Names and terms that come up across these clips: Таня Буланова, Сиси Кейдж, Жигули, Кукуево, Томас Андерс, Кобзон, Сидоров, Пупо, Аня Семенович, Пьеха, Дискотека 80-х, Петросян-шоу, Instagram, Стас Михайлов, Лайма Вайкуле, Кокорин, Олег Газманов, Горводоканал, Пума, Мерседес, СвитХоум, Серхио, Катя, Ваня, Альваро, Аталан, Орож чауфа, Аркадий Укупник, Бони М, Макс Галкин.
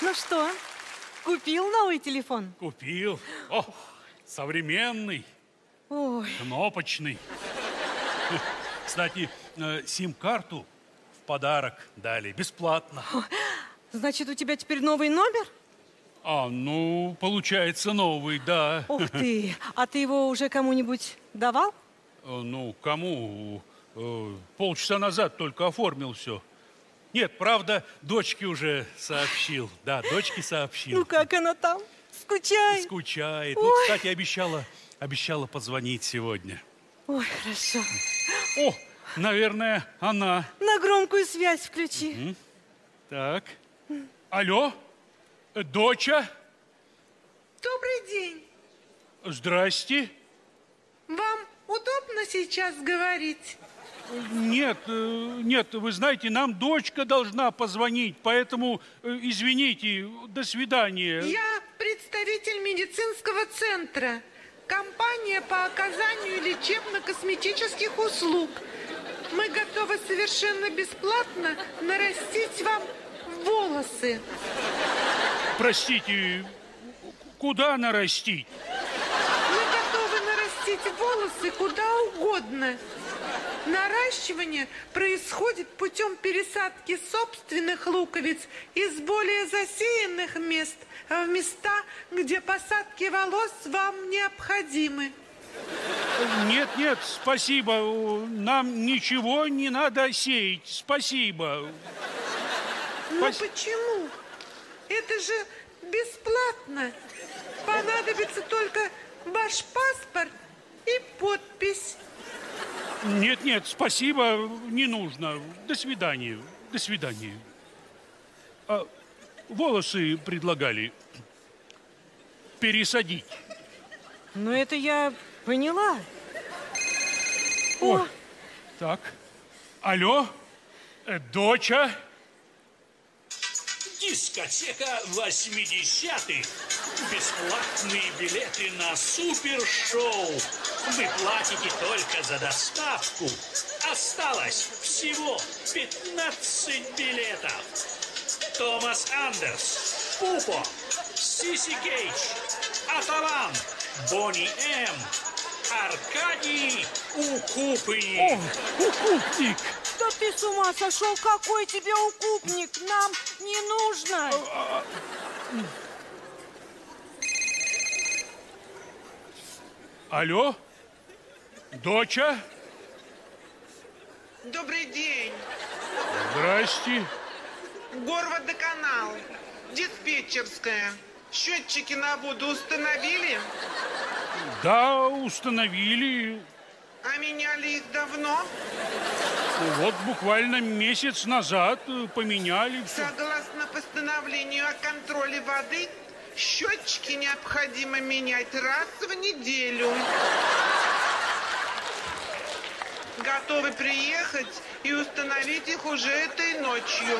Ну что, купил новый телефон? Купил. О, современный. Ой. Кнопочный. Кстати, сим-карту в подарок дали бесплатно. Значит, у тебя теперь новый номер? А, ну, получается новый, да. Ух ты! А ты его уже кому-нибудь давал? Ну, кому? Полчаса назад только оформил все. Нет, правда, дочке уже сообщил. Да, дочке сообщил. Ну, как она там? Скучает? Скучает. Ой. Ну, кстати, обещала позвонить сегодня. Ой, хорошо. О, наверное, она. На громкую связь включи. Угу. Так. Алло? Доча? Добрый день. Здрасте. Вам удобно сейчас говорить? Нет, нет, вы знаете, нам дочка должна позвонить, поэтому, извините, до свидания. Я представитель медицинского центра. Компания по оказанию лечебно-косметических услуг. Мы готовы совершенно бесплатно нарастить вам волосы. Простите, куда нарастить? Мы готовы нарастить волосы куда угодно. Наращивание происходит путем пересадки собственных луковиц из более засеянных мест в места, где посадки волос вам необходимы. Нет, нет, спасибо. Нам ничего не надо сеять. Спасибо. Ну почему? Это же бесплатно. Понадобится только ваш паспорт и подпись. Нет, нет, спасибо, не нужно. До свидания, до свидания. А, волосы предлагали пересадить. Ну это я поняла. О, о. Так. Алло, доча. Дискотека 80-х. Бесплатные билеты на супершоу. Вы платите только за доставку. Осталось всего 15 билетов. Томас Андерс, Пупо, Сиси Кейдж, Аталан, Бони М, Аркадий Укупник. О, Укупник! Да ты с ума сошел? Какой тебе укупник? Нам не нужно. Алло? Доча? Добрый день. Здрасте. Горводоканал. Диспетчерская. Счетчики на воду установили? Да, установили. А меняли их давно? Вот буквально месяц назад поменяли все. Согласно постановлению о контроле воды, счетчики необходимо менять раз в неделю. Готовы приехать и установить их уже этой ночью.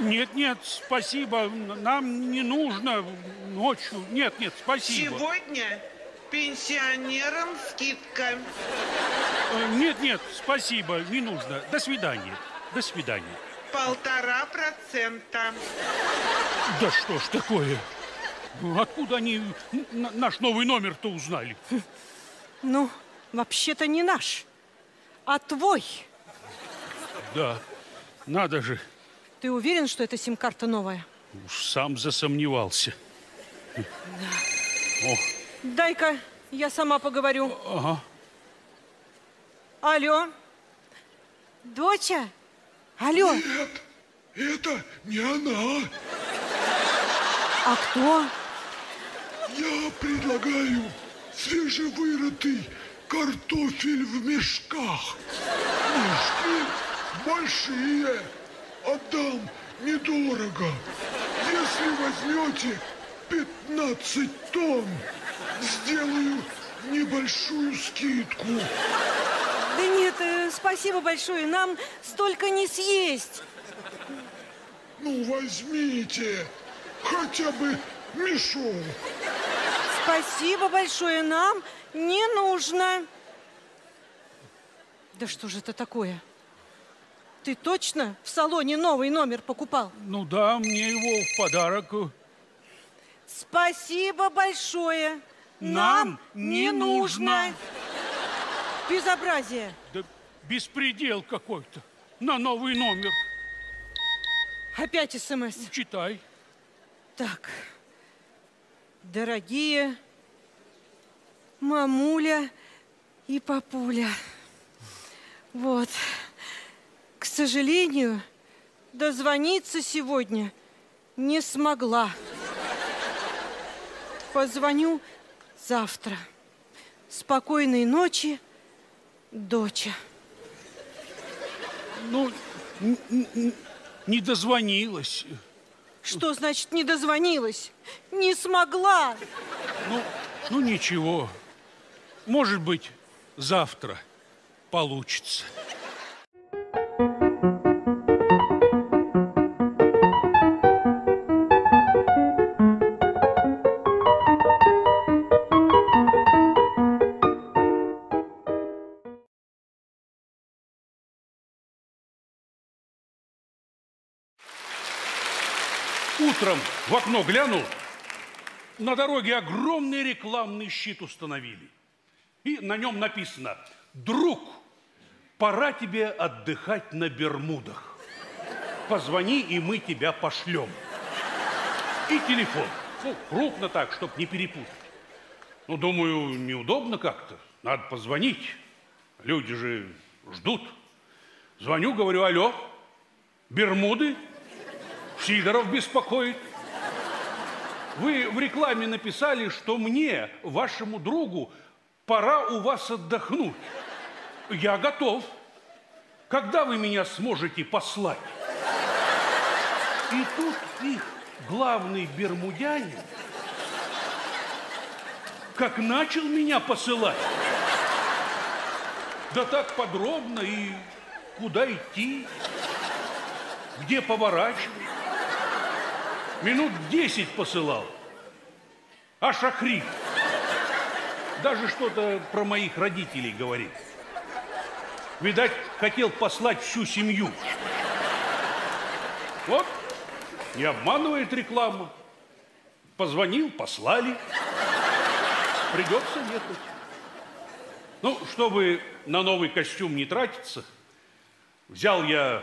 Нет, нет, спасибо. Нам не нужно ночью. Нет, нет, спасибо. Сегодня пенсионерам скидка. Нет, нет, спасибо, не нужно. До свидания, до свидания. 1,5%. Да что ж такое? Откуда они наш новый номер-то узнали? Ну, вообще-то не наш, а твой. Да, надо же. Ты уверен, что это сим-карта новая? Уж сам засомневался. Да. Дай-ка, я сама поговорю. Ага. Алло, доча? Алло. Нет, это не она. А кто? Я предлагаю свежевырытый картофель в мешках. Мешки большие. Отдам недорого. Если возьмете 15 тонн, сделаю небольшую скидку. Да нет, спасибо большое, нам столько не съесть. Ну, возьмите. хотя бы мешок. Спасибо большое, нам не нужно. Да что же это такое? Ты точно в салоне новый номер покупал? Ну да, мне его в подарок. Спасибо большое. Нам не нужно. Безобразие. Да беспредел какой-то. На новый номер. Опять СМС. Читай. Так. Дорогие мамуля и папуля. Вот. К сожалению, дозвониться сегодня не смогла. Позвоню завтра. Спокойной ночи, доча. Ну, не дозвонилась. Что значит не дозвонилась? Не смогла. Ну ничего. Может быть, завтра получится. Утром в окно глянул, на дороге огромный рекламный щит установили. И на нем написано: «Друг, пора тебе отдыхать на Бермудах. Позвони, и мы тебя пошлем». И телефон. Ну, крупно так, чтобы не перепутать. Ну, думаю, неудобно как-то. Надо позвонить. Люди же ждут. Звоню, говорю: «Алло, Бермуды? Сидоров беспокоит. Вы в рекламе написали, что мне, вашему другу, пора у вас отдохнуть. Я готов. Когда вы меня сможете послать?» И тут их главный бермудянин как начал меня посылать. Да так подробно, и куда идти, где поворачивать. Минут 10 посылал. Аж охрип. Даже что-то про моих родителей говорит. Видать, хотел послать всю семью. Вот, не обманывает реклама. Позвонил, послали. Придется ехать. Ну, чтобы на новый костюм не тратиться, взял я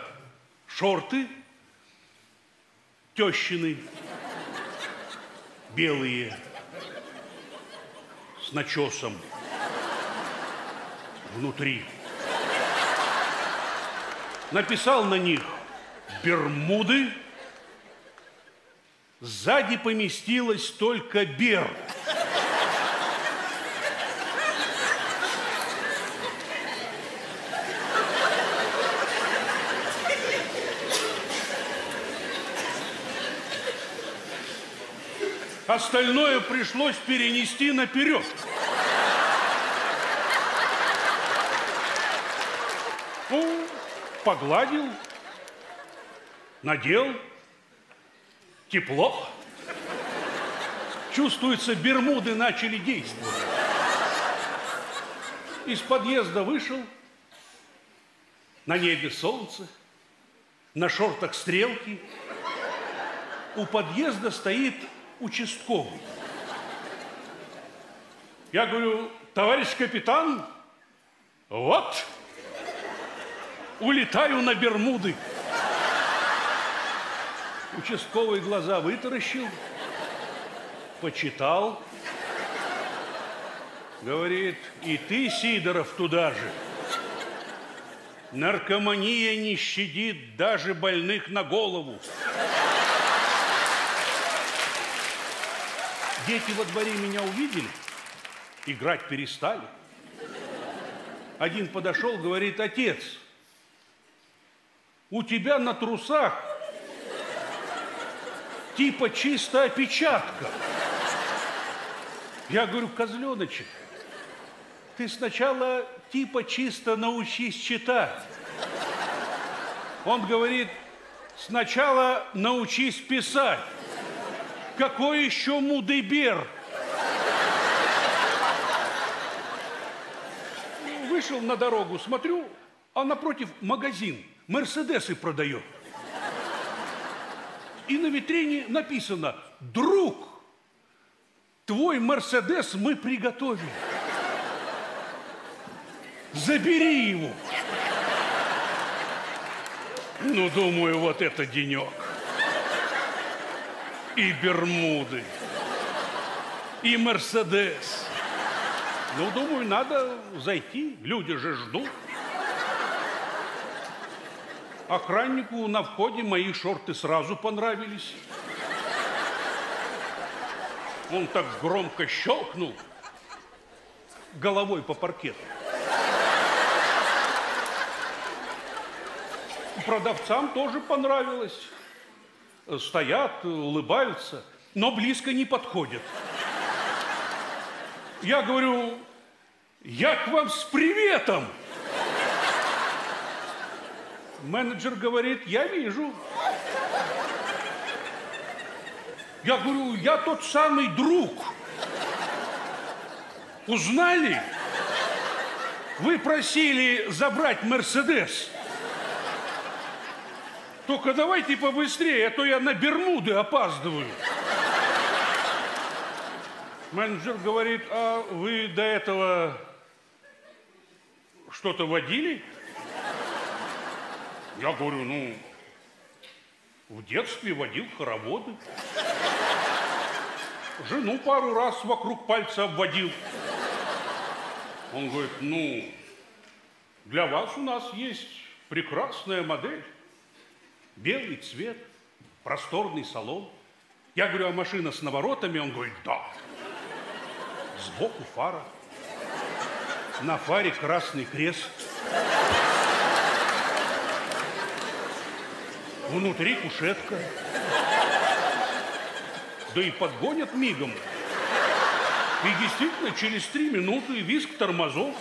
шорты тещины, белые, с начесом внутри. Написал на них «Бермуды». Сзади поместилась только «Бер». Остальное пришлось перенести наперед. Ну, погладил, надел, тепло. Чувствуется, бермуды начали действовать. Из подъезда вышел, на небе солнце, на шортах стрелки. У подъезда стоит участковый. Я говорю: «Товарищ капитан, вот, улетаю на Бермуды». Участковый глаза вытаращил, почитал. Говорит: «И ты, Сидоров, туда же. Наркомания не щадит даже больных на голову. Дети во дворе меня увидели, играть перестали. Один подошел, говорит: «Отец, у тебя на трусах типа чистая опечатка». Я говорю: «Козленочек, ты сначала типа чисто научись читать». Он говорит: «Сначала научись писать». Какой еще мудайбер? Вышел на дорогу, смотрю, а напротив магазин. Мерседесы продает. И на витрине написано: друг, твой Мерседес мы приготовили. Забери его. Ну, думаю, вот это денек. И Бермуды, и Мерседес. Ну, думаю, надо зайти, люди же ждут. Охраннику на входе мои шорты сразу понравились. Он так громко щелкнул головой по паркету. Продавцам тоже понравилось. Стоят, улыбаются, но близко не подходят. Я говорю: я к вам с приветом. Менеджер говорит: я вижу. Я говорю: я тот самый друг. Узнали? Вы просили забрать Мерседес. Только давайте побыстрее, а то я на Бермуды опаздываю. Менеджер говорит: а вы до этого что-то водили? Я говорю: ну, в детстве водил хороводы. Жену пару раз вокруг пальца обводил. Он говорит: ну, для вас у нас есть прекрасная модель. Белый цвет, просторный салон. Я говорю: а машина с наворотами? Он говорит: да. Сбоку фара. На фаре красный крест. Внутри кушетка. Да и подгонят мигом. И действительно, через 3 минуты визг тормозов.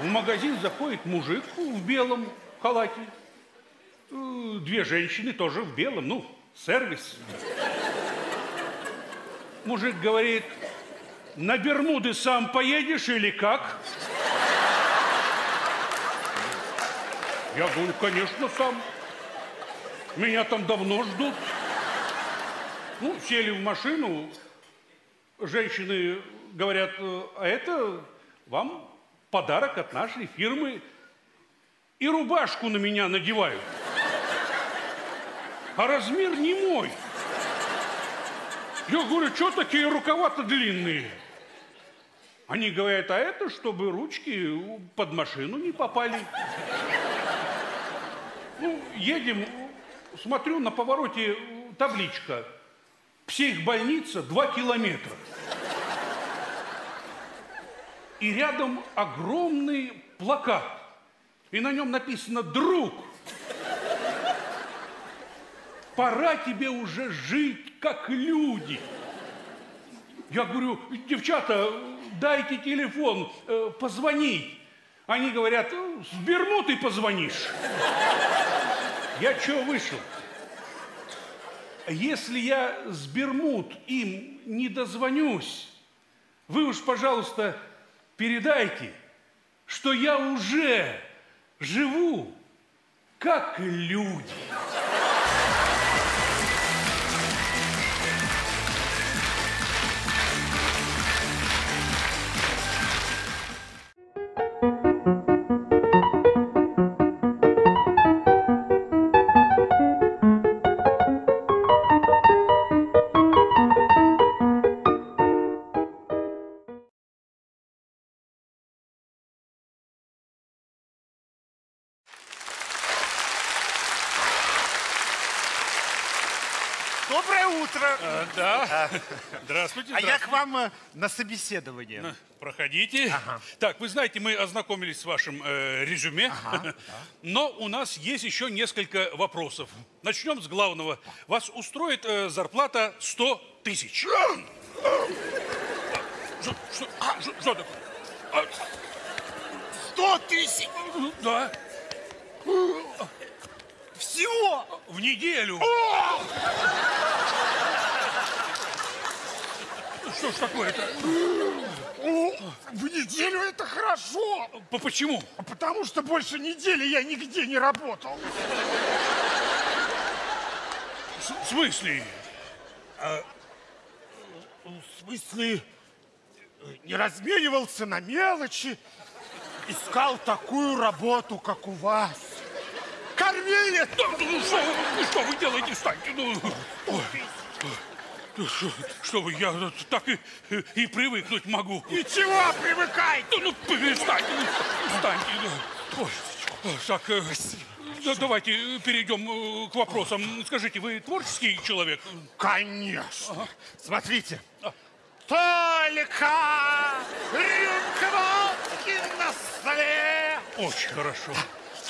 В магазин заходит мужик в белом халате. 2 женщины тоже в белом. Ну, сервис. Мужик говорит: на Бермуды сам поедешь или как? Я говорю: конечно, сам. Меня там давно ждут. Ну, сели в машину. Женщины говорят: а это вам подарок от нашей фирмы. И рубашку на меня надевают. А размер не мой. Я говорю: что такие рукава-то длинные? Они говорят: а это чтобы ручки под машину не попали. Ну, едем. Смотрю, на повороте табличка: психбольница 2 километра. И рядом огромный плакат. И на нем написано: друг, пора тебе уже жить как люди. Я говорю: девчата, дайте телефон, позвонить. Они говорят: с Бермуд ты позвонишь. Я чё вышел? Если я с Бермуд им не дозвонюсь, вы уж, пожалуйста, передайте, что я уже живу как люди. Здравствуйте. А я к вам на собеседование. Проходите. Ага. Так, вы знаете, мы ознакомились с вашим резюме, ага, да. Но у нас есть еще несколько вопросов. Начнем с главного. Вас устроит зарплата 100 тысяч? Что такое? 100 тысяч? Да. Всего? В неделю. Что ж такое-то? В неделю это хорошо. Почему? Потому что больше недели я нигде не работал. В смысле? В смысле, не разменивался на мелочи, искал такую работу, как у вас. Кормили! Да, что вы делаете? Встаньте! Ну. Что вы, я так и привыкнуть могу. Ничего, привыкайте! Ну, перестаньте, встаньте. Так, давайте перейдем к вопросам. Скажите, вы творческий человек? Конечно. Ага. Смотрите. Только рюмка водки на столе. Очень хорошо.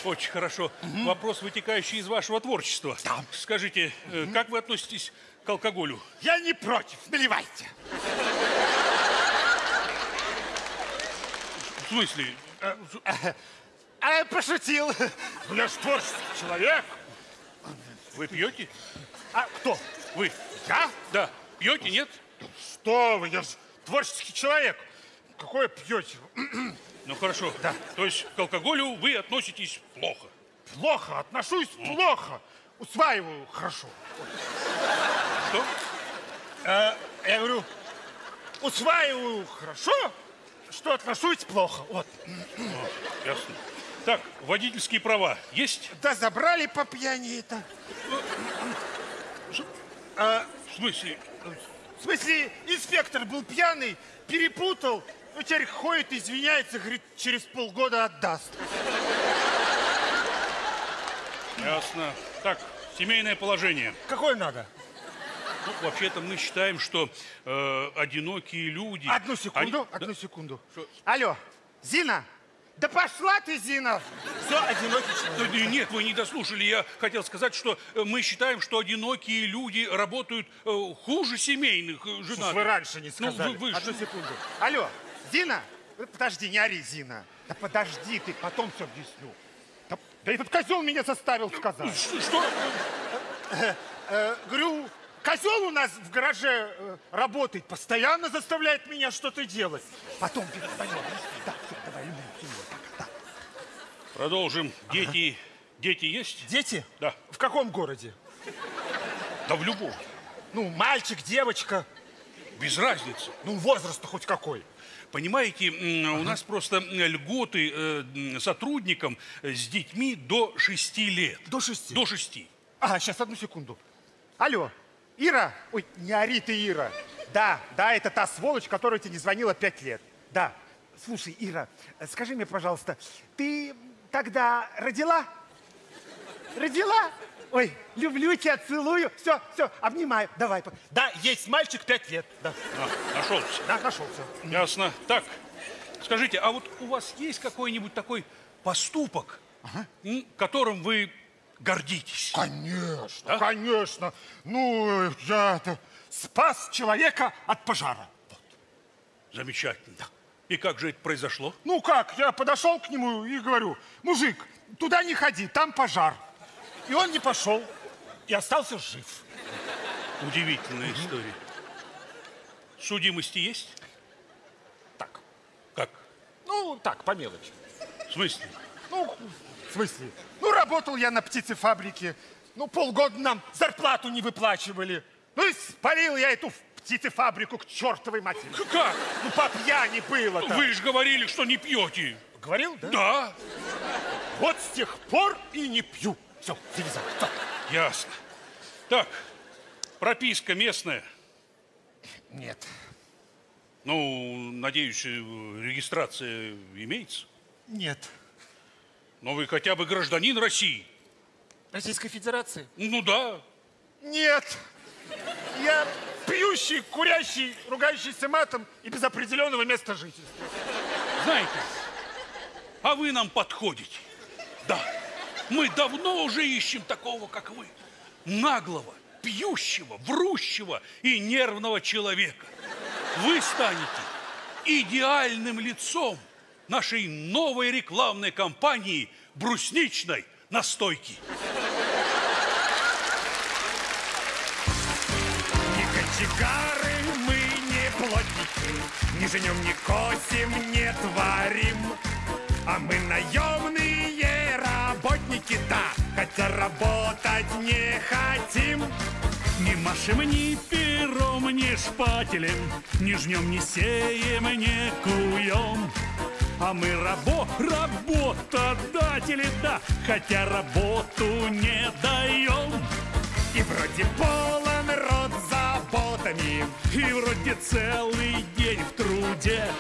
Очень хорошо. Угу. Вопрос, вытекающий из вашего творчества. Да. Скажите, как вы относитесь к алкоголю? Я не против. Наливайте. В смысле? Пошутил. Я ж творческий человек. Вы пьете? А кто? Вы. Я? Да. Пьете, нет? Что вы, я же творческий человек. Какое пьете? Ну хорошо. Да. То есть к алкоголю вы относитесь плохо? Плохо? Отношусь плохо. Усваиваю хорошо. Что? Я говорю, усваиваю хорошо, что отношусь плохо. Вот. Ясно. Так, водительские права есть? Да забрали по пьяни это. В смысле? В смысле, инспектор был пьяный, перепутал, ну теперь ходит, извиняется, говорит, через полгода отдаст. Ясно. Так, семейное положение. Какое надо? Ну, вообще-то мы считаем, что одинокие люди... Одну секунду, они... одну секунду. Что? Алло, Зина? Да пошла ты, Зина! Все, одинокий человек. Нет, вы не дослушали. Я хотел сказать, что мы считаем, что одинокие люди работают хуже семейных женатых. Вы раньше не сказали. Ну, вы... Одну секунду. Алло, Зина? Подожди, не ори, Зина. Да подожди ты, потом все объясню. Да этот козел меня заставил сказать. Что? Говорю, козел у нас в гараже работает, постоянно заставляет меня что-то делать. Потом перестанем. Да, все, давай. Продолжим. Дети. Ага. Дети есть? Дети? Да. В каком городе? Да в любом. Ну, мальчик, девочка. Без разницы. Ну, возраст-то хоть какой. Понимаете, ага, у нас просто льготы сотрудникам с детьми до 6 лет. До 6? До 6. Ага, сейчас, одну секунду. Алло, Ира? Ой, не ори ты, Ира. Да, это та сволочь, которая тебе не звонила 5 лет. Да. Слушай, Ира, скажи мне, пожалуйста, ты... Тогда родила? Родила? Ой, люблю тебя, целую. Все, все, обнимаю. Давай. Да, есть мальчик, 5 лет. Да. А, нашелся. Да, нашелся. Ясно. Так, скажите, а вот у вас есть какой-нибудь такой поступок, ага, которым вы гордитесь? Конечно, да? Конечно. Ну, я спас человека от пожара. Вот. Замечательно. Да. И как же это произошло? Ну как, я подошел к нему и говорю, мужик, туда не ходи, там пожар. И он не пошел, и остался жив. Удивительная история. Судимости есть? Так. Как? Ну, так, по мелочи. В смысле? Ну, в смысле? Ну, работал я на птицефабрике, ну, полгода нам зарплату не выплачивали. Ну, и спалил я эту... птицефабрику к чертовой матери. Как? Ну, по пьяни было -то. Вы же говорили, что не пьете. Говорил, да? Да. Вот с тех пор и не пью. Все, завязал. Ясно. Так, прописка местная? Нет. Ну, надеюсь, регистрация имеется? Нет. Но вы хотя бы гражданин России. Российской Федерации? Ну да. Нет. Я... пьющий, курящий, ругающийся матом и без определенного места жительства. Знаете, а вы нам подходите. Да, мы давно уже ищем такого, как вы. Наглого, пьющего, врущего и нервного человека. Вы станете идеальным лицом нашей новой рекламной кампании брусничной настойки. Сигары мы не плотники, ни женем, ни косим, не творим. А мы наемные работники, да, хотя работать не хотим. Ни машем, ни пером, ни шпателем, ни жнем, ни сеем, ни куем. А мы работодатели, да, хотя работу не даем. И вроде полон рот заботами, и вроде целый день в труде.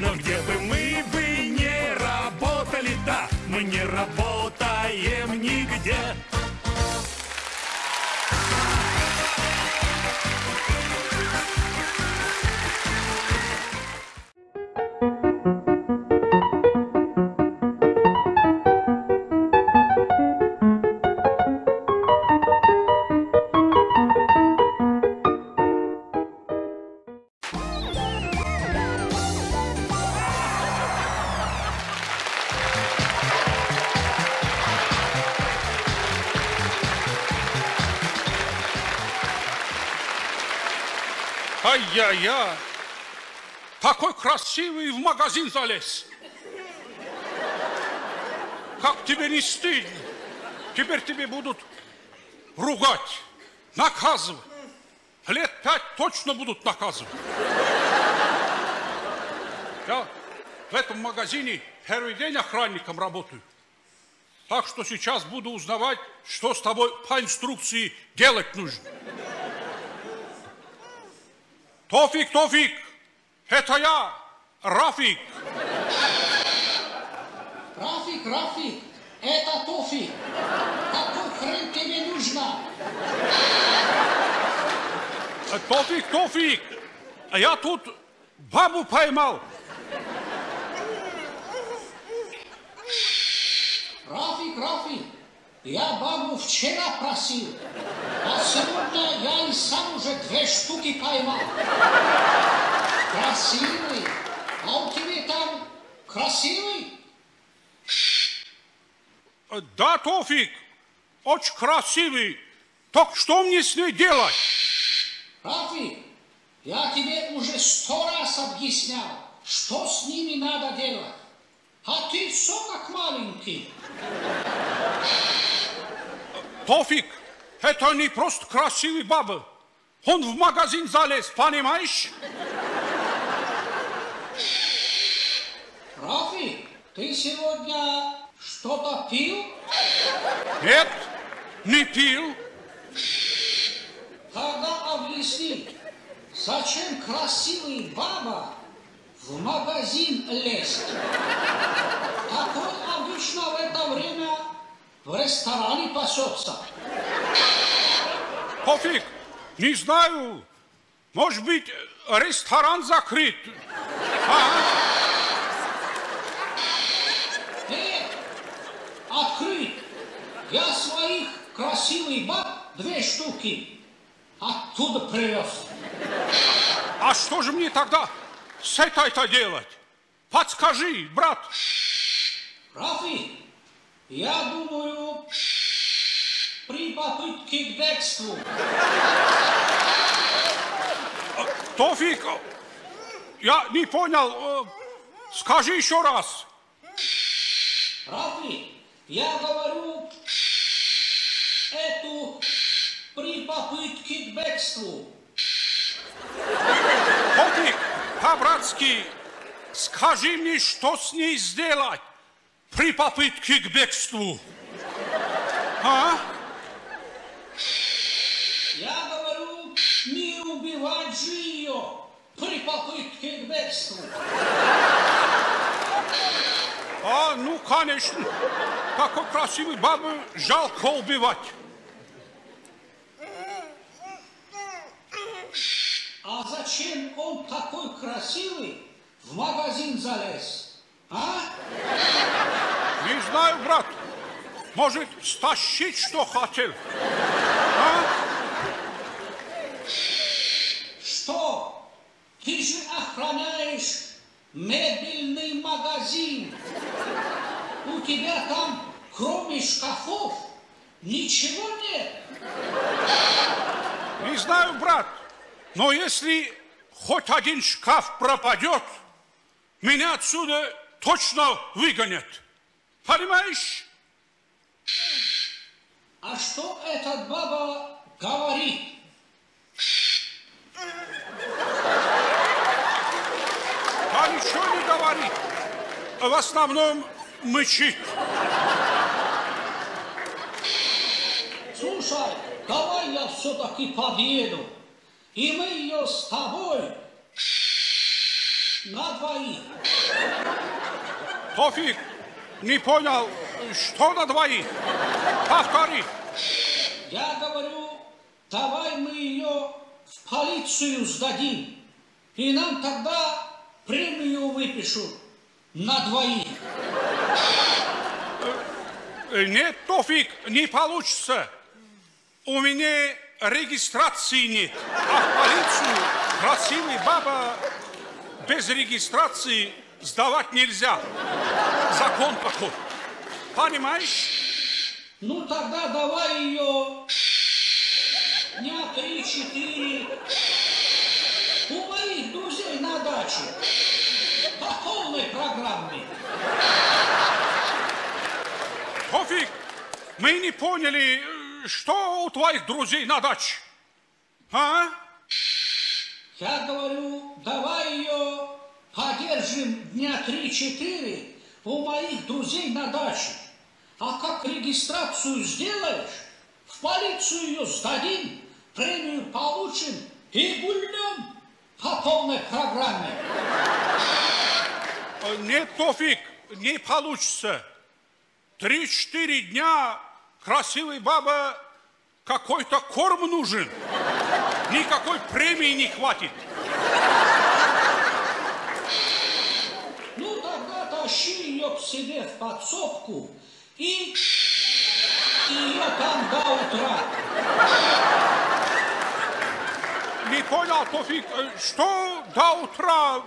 Но где бы мы бы не работали, да, мы не работаем нигде. Я такой красивый, в магазин залез. Как тебе не стыдно? Теперь тебе будут ругать, наказывать. Лет 5 точно будут наказывать. Я в этом магазине первый день охранником работаю. Так что сейчас буду узнавать, что с тобой по инструкции делать нужно. Тофик, Тофик, это я, Рафик. Рафик, Рафик, это Тофик. Какой хрен тебе нужна? Тофик, Тофик, я тут бабу поймал. Рафик, Рафик, я бабу вчера просил. А сегодня я и сам уже 2 штуки поймал. Красивый. А у тебя там красивый? Да, Тофик, очень красивый. Так что мне с ней делать? Рафик, я тебе уже 100 раз объяснял, что с ними надо делать. А ты все как маленький. Тофик, это не просто красивый баба. Он в магазин залез, понимаешь? Рафик, ты сегодня что-то пил? Нет, не пил. Тогда объясни, зачем красивый баба в магазин лезет? Такой обычно в это время в ресторане пасется. Тофик, не знаю, может быть, ресторан закрыт. А? Нет, открыт. Я своих красивых баб 2 штуки оттуда привез. А что же мне тогда с этой-то делать? Подскажи, брат. Рафи, я думаю, при попытке к бегству. Тофик, я не понял. Скажи еще раз. Рафи, я говорю, эту при попытке к бегству. Тофик, по-братски, скажи мне, что с ней сделать при попытке к бегству. А? Я говорю, не убивать же ее при попытке к бегству. А, ну, конечно. Такой красивый бабу жалко убивать. А зачем он такой красивый в магазин залез? А? Не знаю, брат. Может, стащить, что хотел? Что? Ты же охраняешь мебельный магазин. У тебя там, кроме шкафов, ничего нет? Не знаю, брат, но если хоть один шкаф пропадет, меня отсюда точно выгонят. Понимаешь? А что эта баба говорит? А ничего не говорит. В основном мычит. Слушай, давай я все-таки подъеду. И мы ее с тобой на двоих. Тофик, не понял, что на двоих? Повтори. Я говорю, давай мы ее в полицию сдадим. И нам тогда премию выпишут на двоих. Нет, Тофик, не получится. У меня регистрации нет. А в полицию красивая баба без регистрации сдавать нельзя. Закон такой. Понимаешь? Ну тогда давай ее дня 3-4. У моих друзей на даче. По полной программе. Тофик, мы не поняли, что у твоих друзей на даче? А? Я говорю, давай ее подержим дня 3-4 у моих друзей на даче. А как регистрацию сделаешь, в полицию ее сдадим, премию получим и гульнем по полной программе. Нет, Тофик, не получится. 3-4 дня... Красивой баба какой-то корм нужен. Никакой премии не хватит. Ну тогда тащи ее к себе в подсобку и ее там до утра. Не понял, Тофик, что до утра?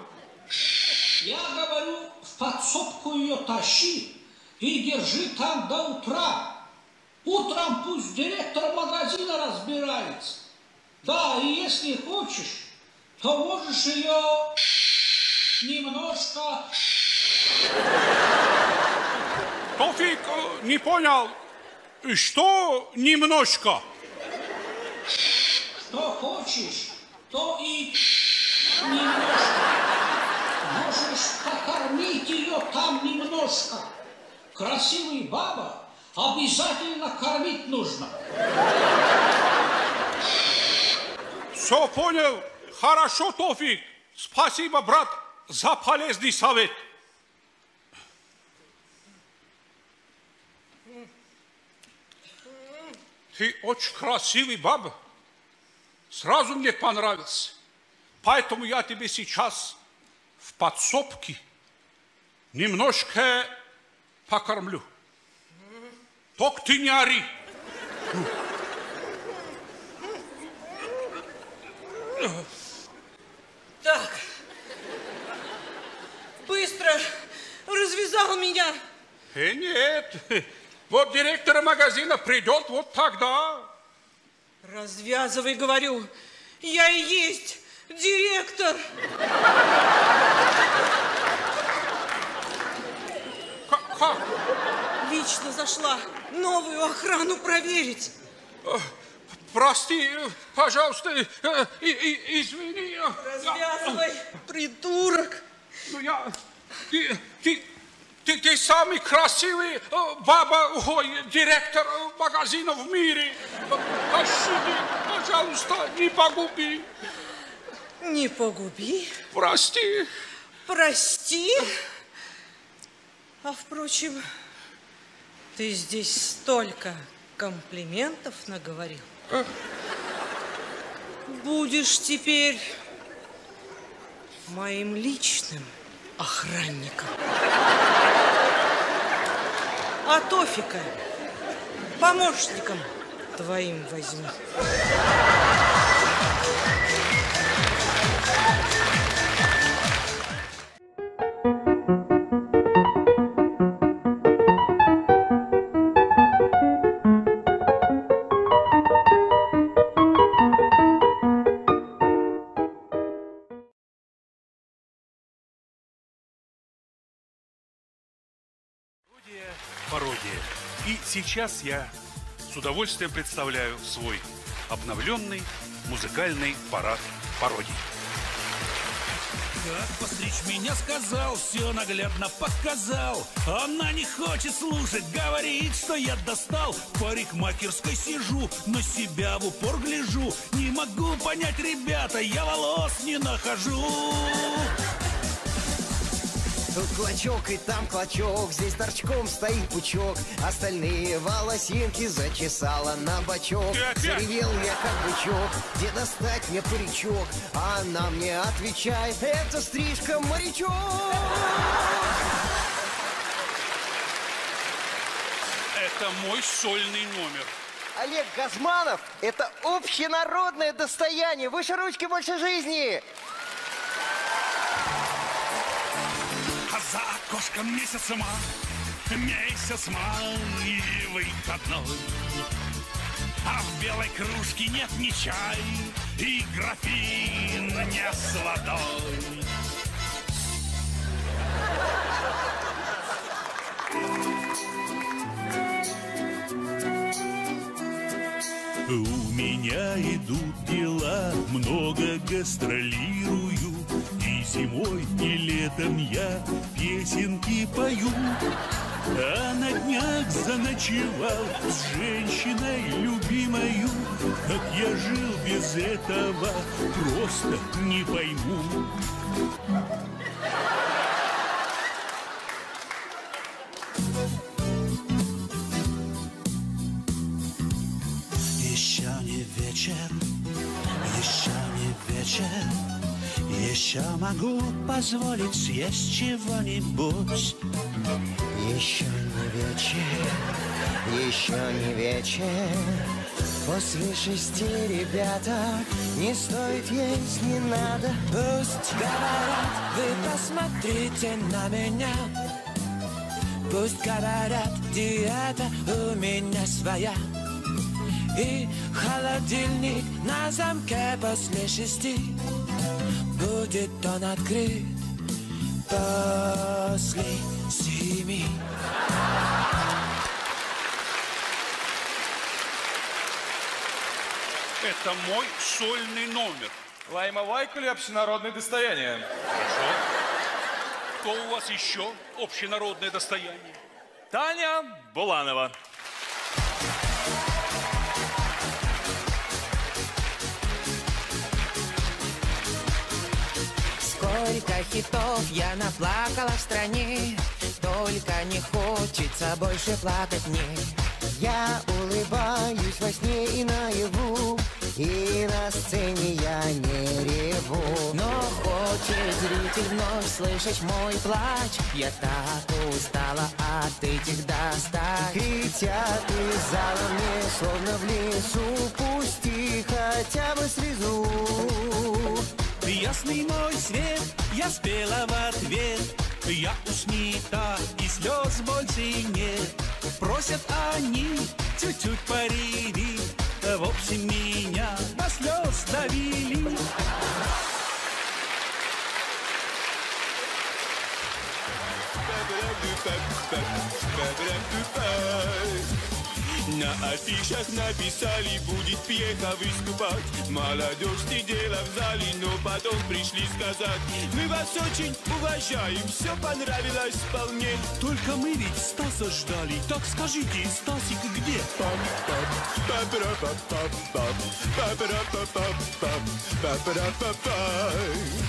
Я говорю, в подсобку ее тащи и держи там до утра. Утром пусть директор магазина разбирается. Да, и если хочешь, то можешь ее немножко... Тофик, не понял, что немножко? Что хочешь, то и немножко. Можешь покормить ее там немножко. Красивая баба. Обязательно кормить нужно. Все понял. Хорошо, Тофик. Спасибо, брат, за полезный совет. Ты очень красивый, баба. Сразу мне понравился. Поэтому я тебе сейчас в подсобке немножко покормлю. Только ты не ори. Так. Быстро развязал меня. Нет. Вот директор магазина придет, вот тогда. Развязывай, говорю. Я и есть директор. Как? Лично зашла. Новую охрану проверить. Прости, пожалуйста, извини. Развязывай, придурок. Ну я... Ты самый красивый баба, ой, директор магазина в мире. Пощади, пожалуйста, не погуби. Не погуби? Прости. Прости? А впрочем... Ты здесь столько комплиментов наговорил. Будешь теперь моим личным охранником. А Тофика помощником твоим возьми. Сейчас я с удовольствием представляю свой обновленный музыкальный парад пародий. Как постричь меня сказал, все наглядно показал. Она не хочет слушать, говорит, что я достал. В парикмахерской сижу, на себя в упор гляжу. Не могу понять, ребята, я волос не нахожу. Тут клочок и там клочок, здесь торчком стоит пучок. Остальные волосинки зачесала на бочок. Заревел я как бычок, где достать мне паричок? А она мне отвечает, это стрижка морячок. Это мой сольный номер. Олег Газманов, это общенародное достояние. Выше ручки, больше жизни. За окошком месяц май, выходной. А в белой кружке нет ни чай, и графин не с водой. У меня идут дела, много гастролирую. И зимой, и летом я песенки пою. А на днях заночевал с женщиной любимою. Как я жил без этого, просто не пойму. Еще не вечер, еще не вечер. Еще могу позволить съесть чего-нибудь. Еще не вечер, еще не вечер. После 6, ребята, не стоит есть, не надо. Пусть говорят, вы посмотрите на меня. Пусть говорят, диета у меня своя. И холодильник на замке после 6. Будет он открыт после 7. Это мой сольный номер. Лайма Вайкуле, общенародное достояние. Хорошо. Кто у вас еще общенародное достояние? Таня Буланова. Сколько хитов я наплакала в стране, только не хочется больше плакать мне. Я улыбаюсь во сне и наяву, и на сцене я не реву. Но хочет зритель вновь слышать мой плач. Я так устала от этих достать. Кричат из зала мне, словно в лесу, пусти хотя бы слезу. Ясный мой свет, я спела в ответ. Я уж не та, и слез больше нет. Просят они, чуть-чуть пореви. В общем, меня до слез довели. На афишах написали, будет Пьеха выступать. Молодежь сидела в зале, но потом пришли сказать: мы вас очень уважаем, все понравилось вполне. Только мы ведь Стаса ждали, так скажите, Стасик где? Стасик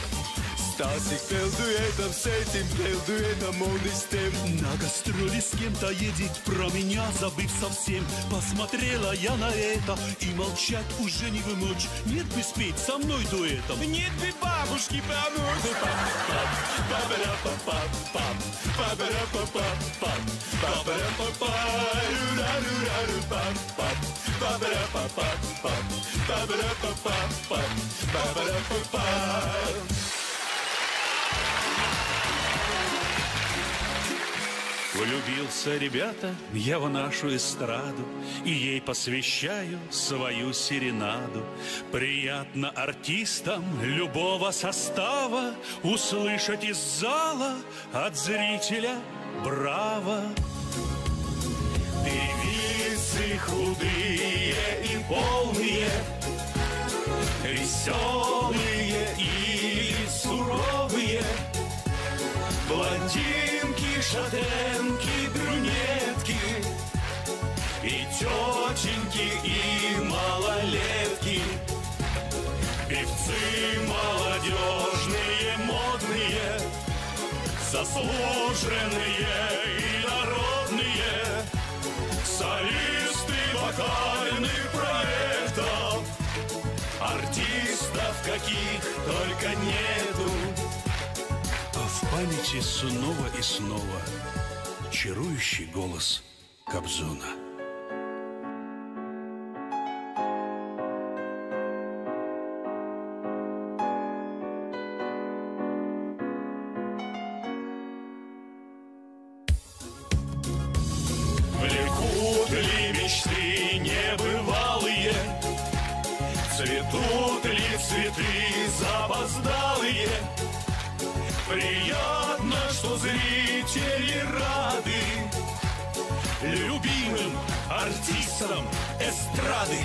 пел дуэтом с этим, пел дуэтом он и с тем. На гастроли с кем-то едет, про меня забыв совсем. Посмотрела я на это, и молчать уже не вымочь. Нет бы спеть со мной дуэтом, нет бы бабушке помочь. Влюбился, ребята, я в нашу эстраду, и ей посвящаю свою серенаду. Приятно артистам любого состава услышать из зала от зрителя «Браво!». худые и полные, веселые и суровые, блондинки, шатенки, брюнетки, и тетеньки, и малолетки, певцы молодежные, модные, заслуженные и народные, солисты вокальных проектов, артистов каких только нету. А в памяти снова и снова чарующий голос Кобзона. Цветут ли цветы запоздалые? Приятно, что зрители рады любимым артистам эстрады.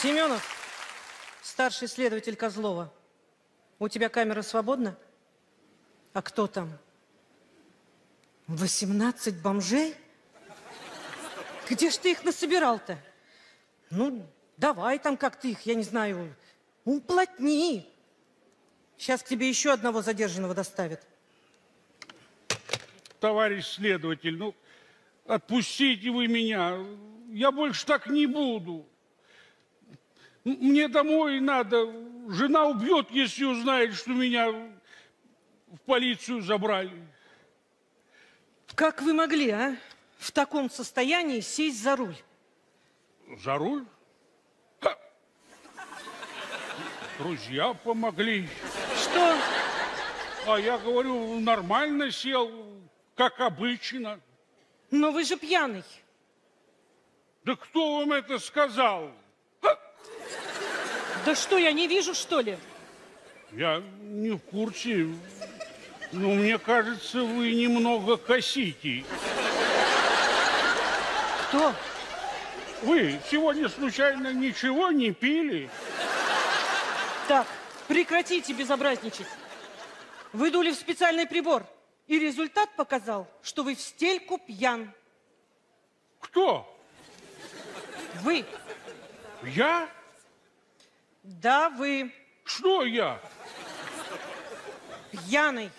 Семенов, старший следователь Козлова, у тебя камера свободна? А кто там? 18 бомжей? Где ж ты их насобирал-то? Ну, давай там как-то их, я не знаю, уплотни. Сейчас к тебе еще одного задержанного доставят. Товарищ следователь, ну, отпустите вы меня, я больше так не буду. Мне домой надо. Жена убьет, если узнает, что меня в полицию забрали. Как вы могли, а? В таком состоянии сесть за руль? За руль? Ха. Друзья помогли. Что? А я говорю, нормально сел, как обычно. Но вы же пьяный. Да кто вам это сказал? Да что, я не вижу, что ли? Я не в курсе. Но мне кажется, вы немного косите. Кто? Вы сегодня случайно ничего не пили? Так, прекратите безобразничать. Вы дули в специальный прибор. И результат показал, что вы в стельку пьян. Кто? Вы. Я? Да, вы. Что я? Пьяный.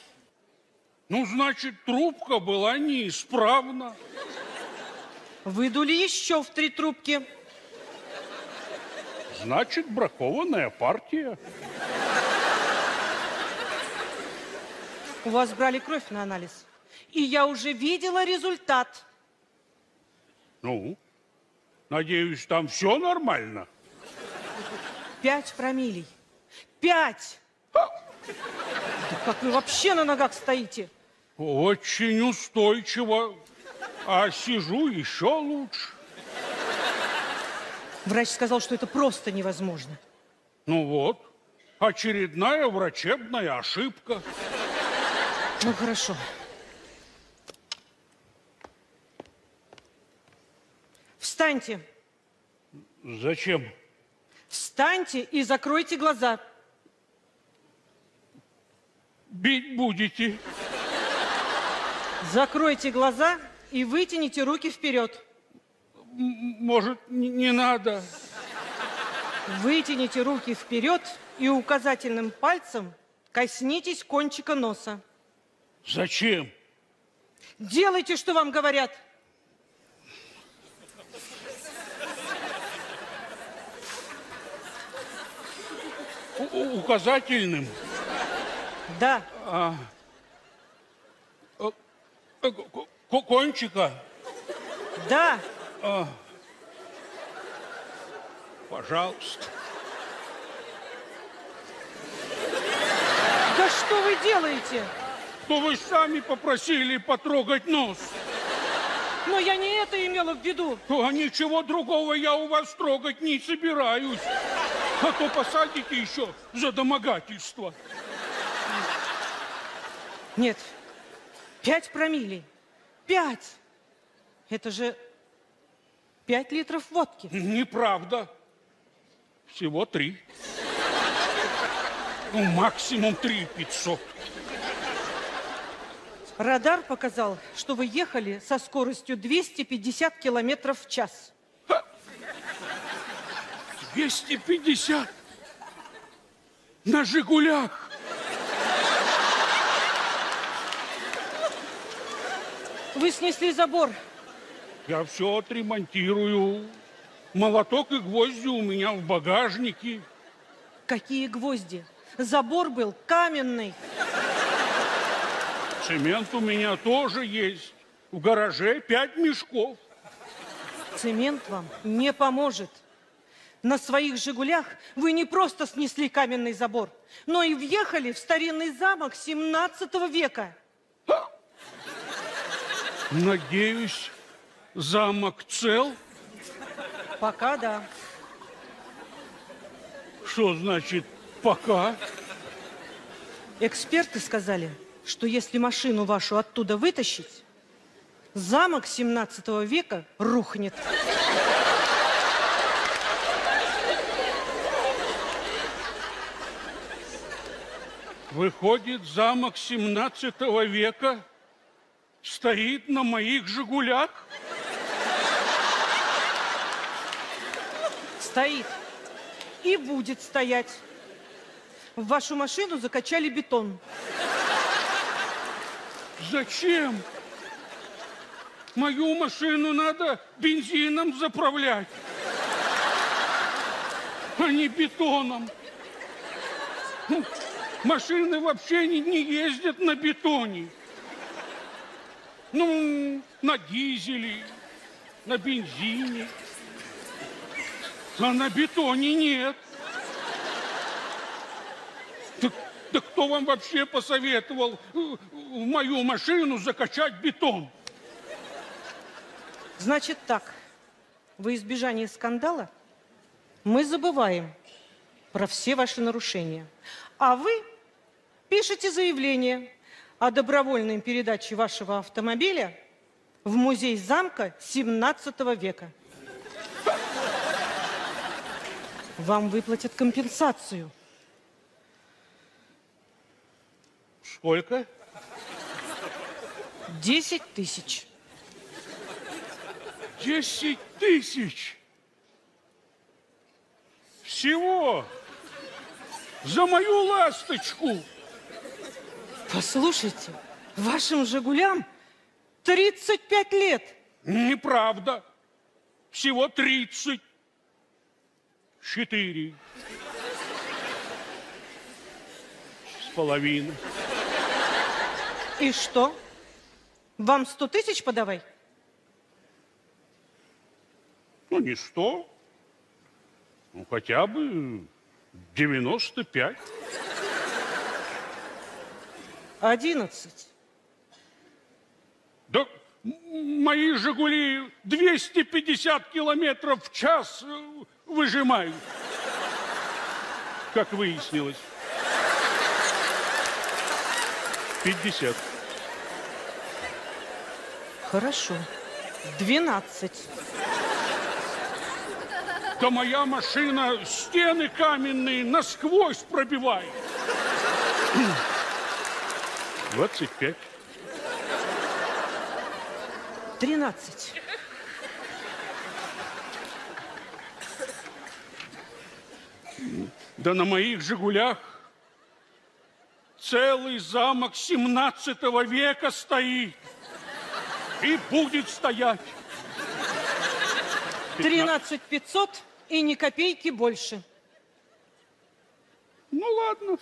Ну, значит, трубка была неисправна. Вы дули еще в 3 трубки. Значит, бракованная партия. У вас брали кровь на анализ. И я уже видела результат. Ну, надеюсь, там все нормально. 5 промиллей. 5! Да как вы вообще на ногах стоите? Очень устойчиво. А сижу еще лучше. Врач сказал, что это просто невозможно. Ну вот, очередная врачебная ошибка. Ну хорошо. Встаньте. Зачем? Встаньте и закройте глаза. Бить будете. Закройте глаза и вытяните руки вперед. Может, не надо? Вытяните руки вперед и указательным пальцем коснитесь кончика носа. Зачем? Делайте, что вам говорят. Указательным? Да. Кончика? Да. А, пожалуйста. Да что вы делаете? Ну вы сами попросили потрогать нос. Но я не это имела в виду. А ничего другого я у вас трогать не собираюсь. А то посадите еще за домогательство. Нет, 5 промилле. 5! Это же 5 литров водки. Неправда. Всего 3. Ну, максимум 3500. Радар показал, что вы ехали со скоростью 250 километров в час. 250? На «Жигулях»? Вы снесли забор. Я все отремонтирую. Молоток и гвозди у меня в багажнике. Какие гвозди? Забор был каменный. Цемент у меня тоже есть. В гараже 5 мешков. Цемент вам не поможет. На своих «Жигулях» вы не просто снесли каменный забор, но и въехали в старинный замок 17 века. Надеюсь, замок цел? Пока да. Что значит «пока»? Эксперты сказали, что если машину вашу оттуда вытащить, замок 17 века рухнет. Выходит, замок 17 века... стоит на моих «Жигулях»? Стоит. И будет стоять. В вашу машину закачали бетон. Зачем? Мою машину надо бензином заправлять, а не бетоном. Машины вообще не ездят на бетоне. Ну, на дизеле, на бензине, а на бетоне нет. Да кто вам вообще посоветовал в мою машину закачать бетон? Значит так, во избежание скандала мы забываем про все ваши нарушения, а вы пишете заявление о добровольной передаче вашего автомобиля в музей замка 17 века. Вам выплатят компенсацию. Сколько? 10 тысяч. 10 тысяч? Всего? За мою ласточку? Послушайте, вашим «Жигулям» 35 лет. Неправда. Всего 34,5. И что? Вам 100 тысяч подавай? Ну, не 100. Ну, хотя бы 95. 11. Да мои «Жигули» 250 километров в час выжимают, как выяснилось. 50. Хорошо. 12. Да моя машина стены каменные насквозь пробивает. 25. 13. Да на моих «Жигулях» целый замок 17 века стоит и будет стоять. 13 500 и ни копейки больше. Ну ладно.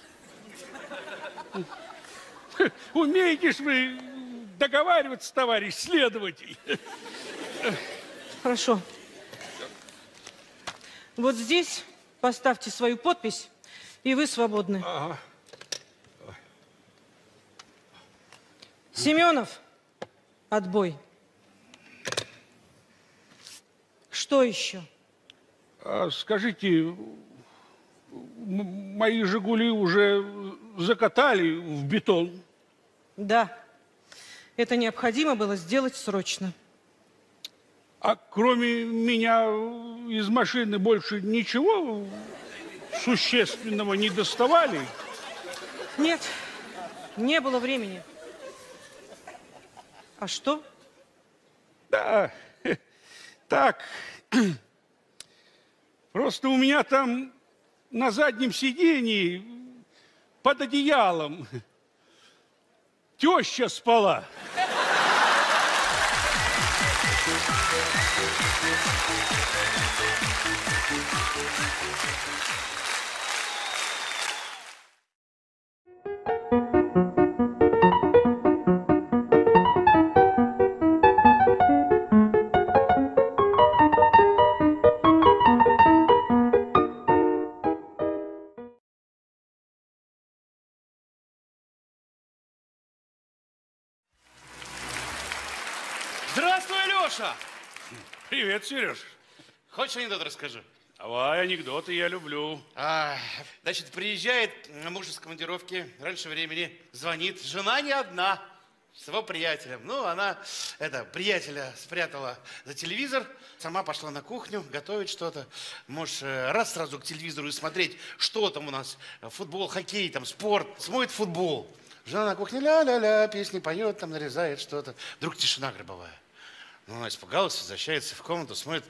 Умеете ж вы договариваться, товарищ следователь. Хорошо. Вот здесь поставьте свою подпись, и вы свободны. Ага. Семенов, отбой. Что еще? А скажите, мои «Жигули» уже закатали в бетон? Да. Это необходимо было сделать срочно. А кроме меня из машины больше ничего существенного не доставали? Нет, не было времени. А что? Да, так. Просто у меня там на заднем сиденье под одеялом теща спала. Привет, Сереж. Хочешь анекдот расскажу? Давай, анекдоты я люблю. Значит, приезжает муж из командировки раньше времени, звонит. Жена не одна, с его приятелем. Ну, она, приятеля спрятала за телевизор, сама пошла на кухню готовить что-то. Муж раз сразу к телевизору и смотреть, что там у нас, футбол, хоккей, там, спорт. Смотрит футбол. Жена на кухне ля-ля-ля, песни поет, там, нарезает что-то. Вдруг тишина гробовая. Ну, она испугалась, возвращается в комнату, смотрит.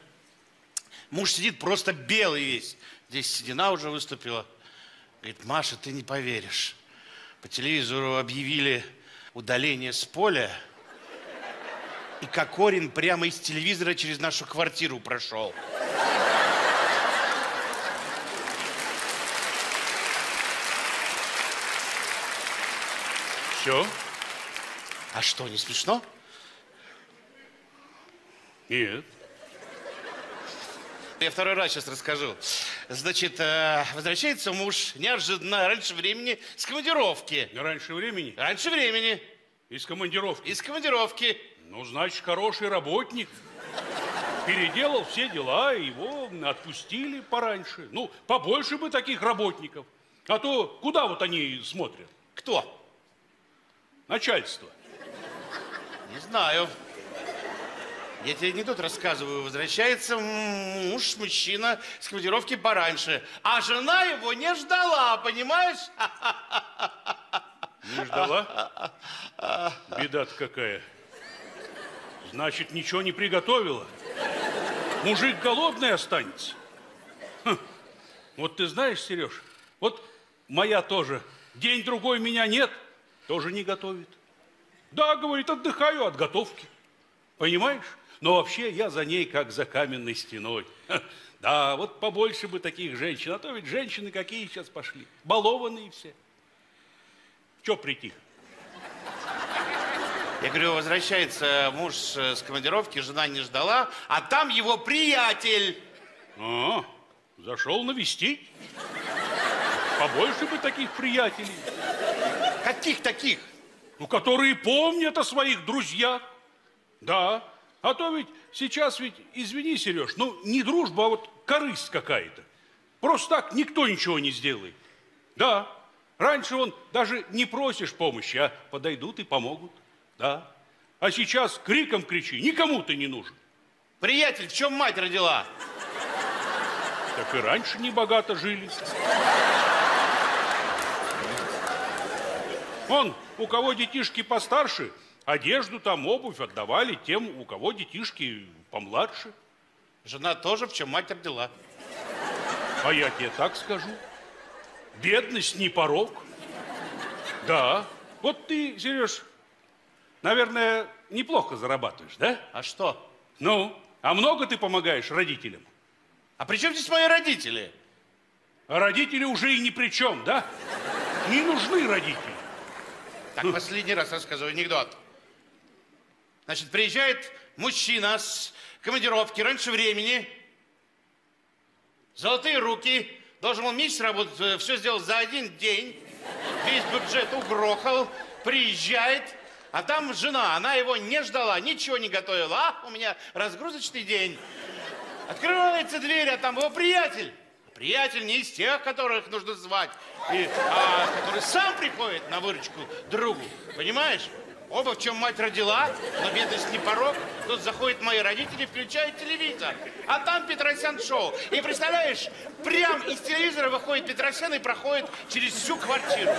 Муж сидит просто белый весь. Здесь седина уже выступила. Говорит, Маша, ты не поверишь. По телевизору объявили удаление с поля. И Кокорин прямо из телевизора через нашу квартиру прошел. Все? А что, не смешно? Нет. Я второй раз сейчас расскажу. Значит, возвращается муж неожиданно раньше времени с командировки. Раньше времени? Раньше времени. Из командировки? Из командировки. Ну, значит, хороший работник. Переделал все дела, его отпустили пораньше. Ну, побольше бы таких работников. А то куда вот они смотрят? Кто? Начальство. Не знаю. Я тебе не тут рассказываю. Возвращается мужчина с командировки пораньше. А жена его не ждала, понимаешь? Не ждала? Беда-то какая. Значит, ничего не приготовила. Мужик голодный останется. Хм. Вот ты знаешь, Сереж, вот моя тоже. День-другой меня нет, тоже не готовит. Да, говорит, отдыхаю от готовки. Понимаешь? Но вообще я за ней как за каменной стеной. Да, вот побольше бы таких женщин. А то ведь женщины какие сейчас пошли. Балованные все. Че притих? Я говорю, возвращается муж с командировки, жена не ждала, а там его приятель. А, зашел навестить. Побольше бы таких приятелей. Каких таких? Ну, которые помнят о своих друзьях. Да. А то ведь сейчас ведь, извини, Сереж, ну не дружба, а вот корысть какая-то. Просто так никто ничего не сделает. Да. Раньше он даже не просишь помощи, а подойдут и помогут. Да. А сейчас криком кричи, никому ты не нужен. Приятель, в чем мать родила? Так и раньше не богато жили. Вон, у кого детишки постарше, одежду там, обувь отдавали тем, у кого детишки помладше. Жена тоже, в чем мать родила. А я тебе так скажу. Бедность не порог. Да. Вот ты, Сереж, наверное, неплохо зарабатываешь, да? А что? Ну, а много ты помогаешь родителям? А при чем здесь мои родители? А родители уже и ни при чем, да? Не нужны родители. Так, последний раз рассказываю анекдот. Значит, приезжает мужчина с командировки раньше времени, золотые руки. Должен был месяц работать, все сделал за один день. Весь бюджет угрохал, приезжает. А там жена, она его не ждала, ничего не готовила. А, у меня разгрузочный день. Открывается дверь, а там его приятель. Приятель не из тех, которых нужно звать, а который сам приходит на выручку другу. Понимаешь? Оба, в чем мать родила, но бедность не порог. Тут заходят мои родители, включают телевизор. А там Петросян-шоу. И представляешь, прям из телевизора выходит Петросян и проходит через всю квартиру.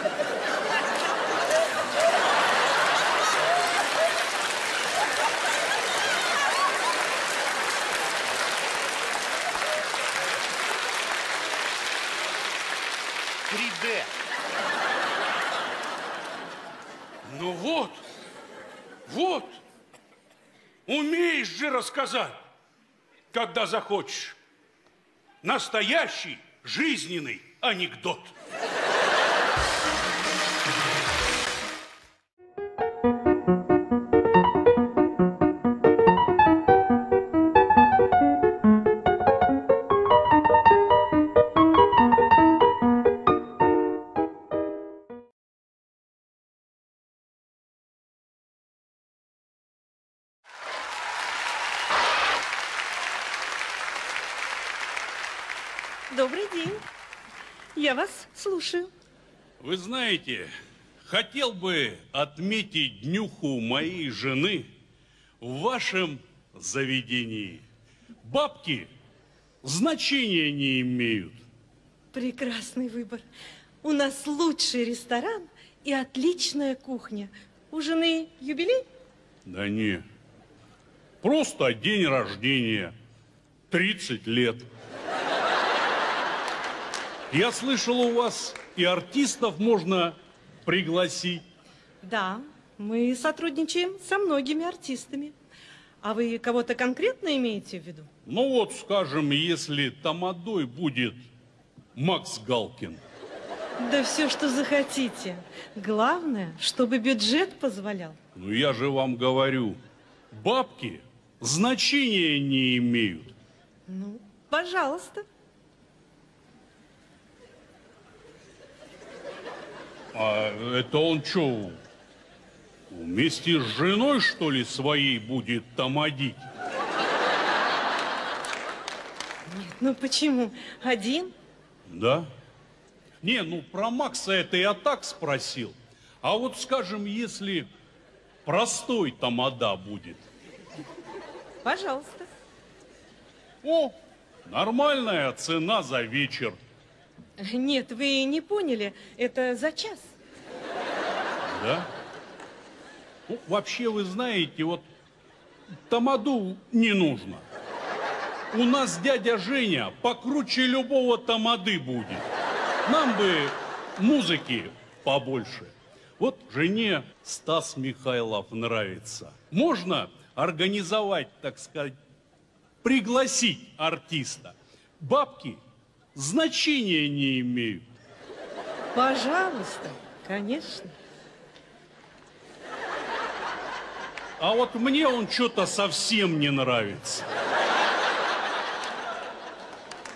Ну вот, вот, умеешь же рассказать, когда захочешь. Настоящий жизненный анекдот. Добрый день. Я вас слушаю. Вы знаете, хотел бы отметить днюху моей жены в вашем заведении. Бабки значения не имеют. Прекрасный выбор. У нас лучший ресторан и отличная кухня. У жены юбилей? Да не. Просто день рождения. 30 лет. Я слышал, у вас и артистов можно пригласить. Да, мы сотрудничаем со многими артистами. А вы кого-то конкретно имеете в виду? Ну вот, скажем, если тамадой будет Макс Галкин. Да все, что захотите. Главное, чтобы бюджет позволял. Ну я же вам говорю, бабки значения не имеют. Ну, пожалуйста. А это он что, вместе с женой, что ли, своей будет тамадить? Нет, ну почему? Один? Да. Не, ну про Макса это я так спросил. А вот, скажем, если простой тамада будет. Пожалуйста. О, нормальная цена за вечер. Нет, вы не поняли, это за час. Да? Ну, вообще, вы знаете, вот тамаду не нужно. У нас дядя Женя покруче любого тамады будет. Нам бы музыки побольше. Вот жене Стас Михайлов нравится. Можно организовать, так сказать, пригласить артиста. Бабки значения не имеют. Пожалуйста, конечно. А вот мне он что-то совсем не нравится.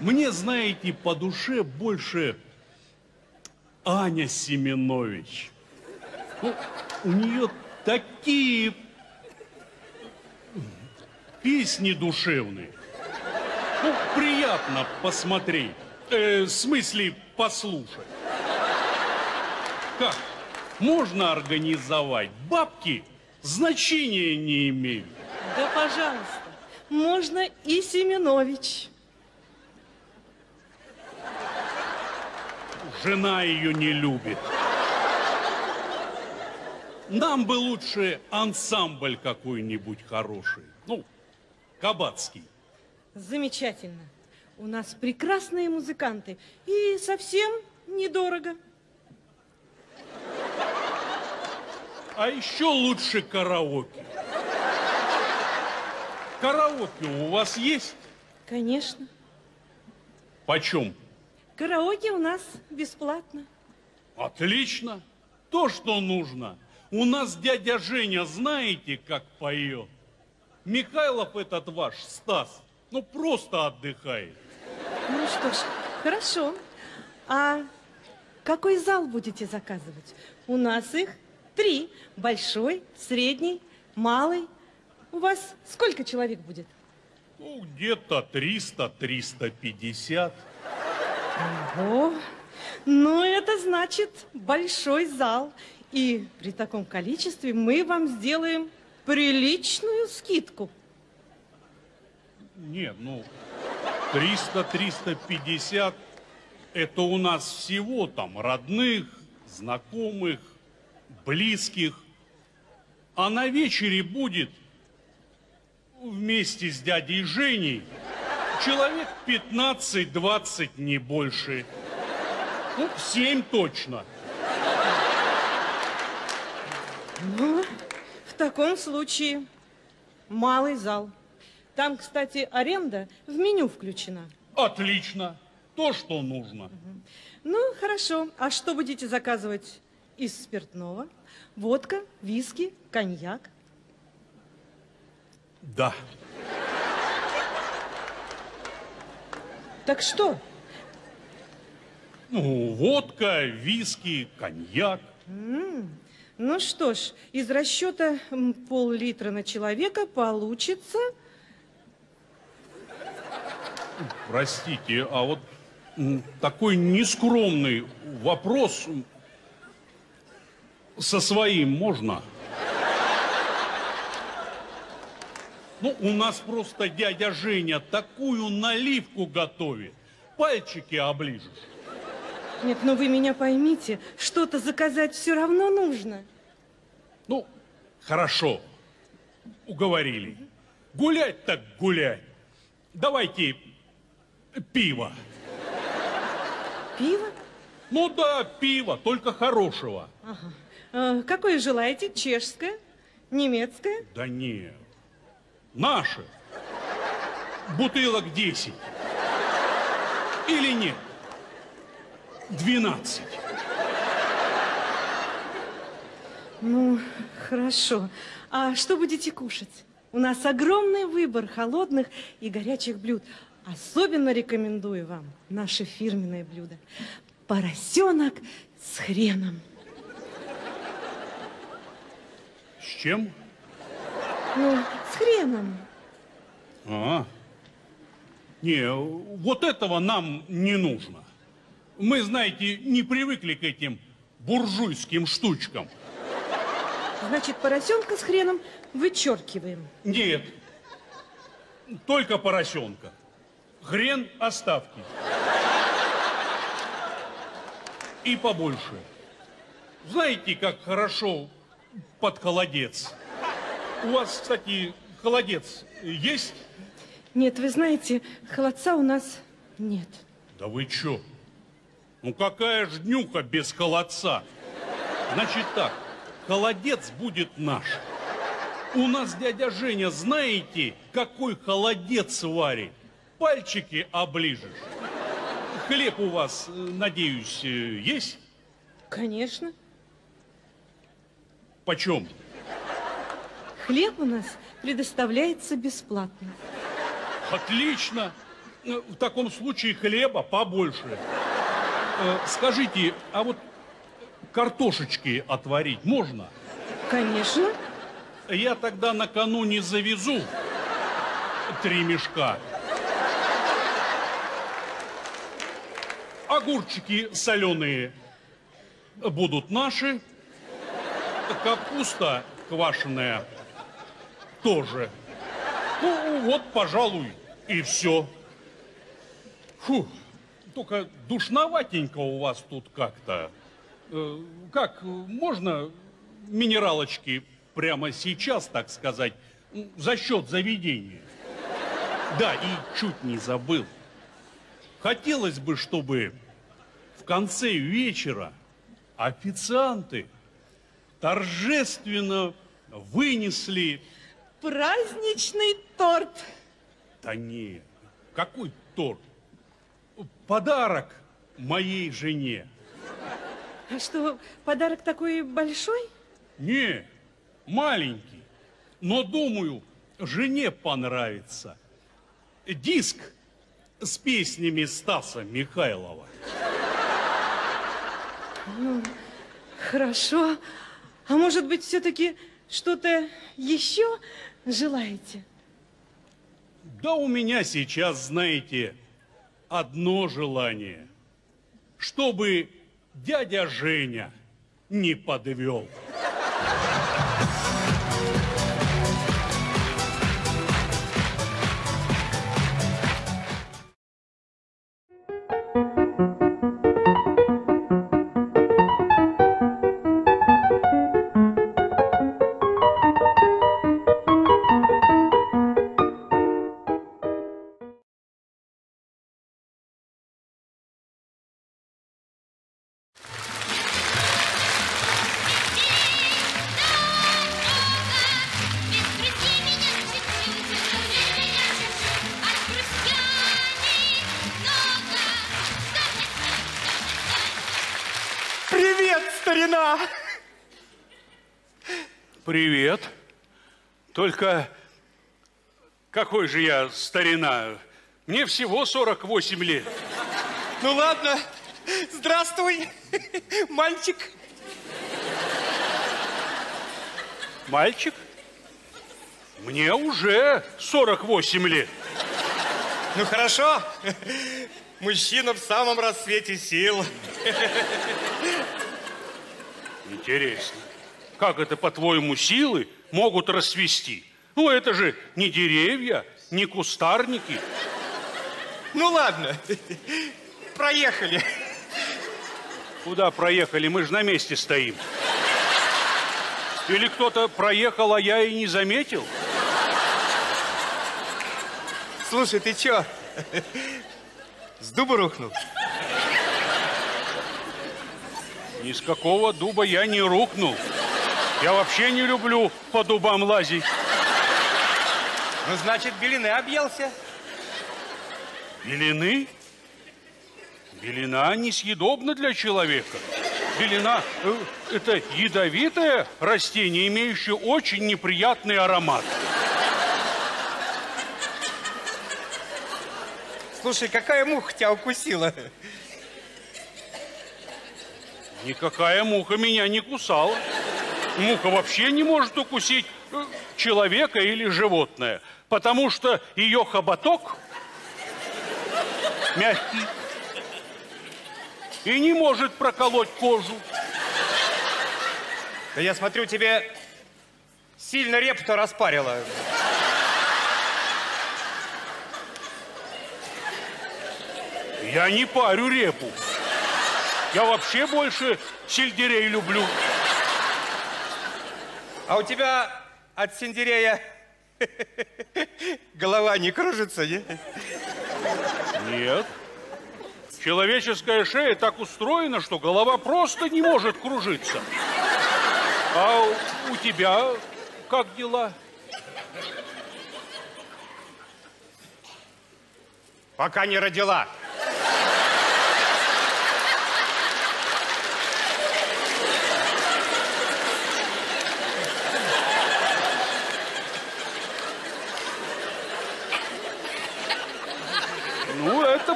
Мне, знаете, по душе больше Аня Семенович. Ну, у нее такие песни душевные. Ну, приятно посмотреть. В смысле, послушать. Как? Можно организовать. Бабки значения не имеют. Да, пожалуйста. Можно и Семенович. Жена ее не любит. Нам бы лучше ансамбль какой-нибудь хороший. Ну, кабацкий. Замечательно. У нас прекрасные музыканты и совсем недорого. А еще лучше караоке. Караоке у вас есть? Конечно. Почем? Караоке у нас бесплатно. Отлично. То, что нужно. У нас дядя Женя, знаете, как поет? Михайлов этот ваш, Стас, ну просто отдыхает. Ну что ж, хорошо. А какой зал будете заказывать? У нас их 3. Большой, средний, малый. У вас сколько человек будет? Ну, где-то 300-350. Ого! Ну, это значит большой зал. И при таком количестве мы вам сделаем приличную скидку. Не, ну, 300-350 это у нас всего там родных, знакомых, близких. А на вечере будет вместе с дядей Женей человек 15-20, не больше. Ну, 7 точно. Ну, в таком случае малый зал. Там, кстати, аренда в меню включена. Отлично. То, что нужно. Ну, хорошо. А что будете заказывать из спиртного? Водка, виски, коньяк? Да. Так что? Ну, водка, виски, коньяк. Ну что ж, из расчета пол-литра на человека получится... Простите, а вот такой нескромный вопрос со своим можно? Ну, у нас просто дядя Женя такую наливку готовит. Пальчики оближешь. Нет, ну вы меня поймите, что-то заказать все равно нужно. Ну, хорошо, уговорили. Гулять так гулять. Давайте пиво. Пиво? Ну да, пиво, только хорошего. Ага. Какое желаете? Чешское? Немецкое? Да нет. Наше. Бутылок 10. Или нет? 12. Ну, хорошо. А что будете кушать? У нас огромный выбор холодных и горячих блюд. Особенно рекомендую вам наше фирменное блюдо. Поросенок с хреном. С чем? Ну, с хреном. А. Не, вот этого нам не нужно. Мы, знаете, не привыкли к этим буржуйским штучкам. Значит, поросенка с хреном вычеркиваем. Нет, только поросенка. Хрен оставьте. И побольше. Знаете, как хорошо под холодец. У вас, кстати, холодец есть? Нет, вы знаете, холодца у нас нет. Да вы чё? Ну какая ж днюха без холодца? Значит так, холодец будет наш. У нас дядя Женя, знаете, какой холодец варит? Пальчики оближешь. Хлеб у вас, надеюсь, есть? Конечно. Почем? Хлеб у нас предоставляется бесплатно. Отлично. В таком случае хлеба побольше. Скажите, а вот картошечки отварить можно? Конечно. Я тогда накануне завезу 3 мешка. Огурчики соленые будут наши. Капуста квашеная тоже. Ну, вот, пожалуй, и все. Фух. Только душноватенько у вас тут как-то. Как, можно минералочки прямо сейчас, так сказать, за счет заведения? Да, и чуть не забыл. Хотелось бы, чтобы в конце вечера официанты торжественно вынесли... Праздничный торт. Да не, какой торт? Подарок моей жене. А что, подарок такой большой? Не, маленький. Но думаю, жене понравится. Диск с песнями Стаса Михайлова. Ну, хорошо. А может быть, все-таки что-то еще желаете? Да у меня сейчас, знаете, одно желание. Чтобы дядя Женя не подвел. Привет. Только какой же я старина? Мне всего 48 лет. Ну ладно. Здравствуй, мальчик. Мальчик? Мне уже 48 лет. Ну хорошо. Мужчина в самом расцвете сил. Интересно. Как это, по-твоему, силы могут расцвести? Ну, это же не деревья, не кустарники. Ну, ладно. Проехали. Куда проехали? Мы же на месте стоим. Или кто-то проехал, а я и не заметил? Слушай, ты чё? С дуба рухнул? Ни с какого дуба я не рухнул. Я вообще не люблю по дубам лазить. Ну, значит, белины объелся. Белины? Белина несъедобна для человека. Белина – это ядовитое растение, имеющее очень неприятный аромат. Слушай, какая муха тебя укусила? Никакая муха меня не кусала. Муха вообще не может укусить человека или животное, потому что ее хоботок мягкий и не может проколоть кожу. Да я смотрю, тебе сильно репу-то распарило. Я не парю репу. Я вообще больше сельдерей люблю. А у тебя от сельдерея голова не кружится, нет? Нет. Человеческая шея так устроена, что голова просто не может кружиться. А у тебя как дела? Пока не родила.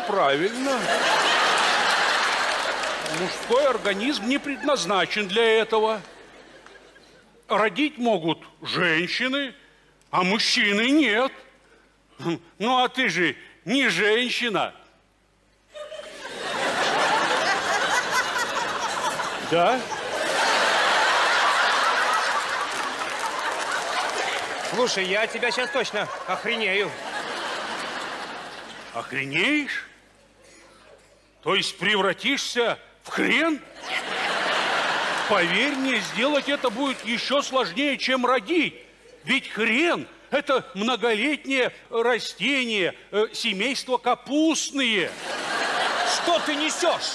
Правильно. Мужской организм не предназначен для этого. Родить могут женщины, а мужчины нет. Ну, а ты же не женщина. Да? Слушай, я тебя сейчас точно охренею. Охренеешь? То есть превратишься в хрен? Поверь мне, сделать это будет еще сложнее, чем родить. Ведь хрен – это многолетнее растение, семейство капустные. Что ты несешь?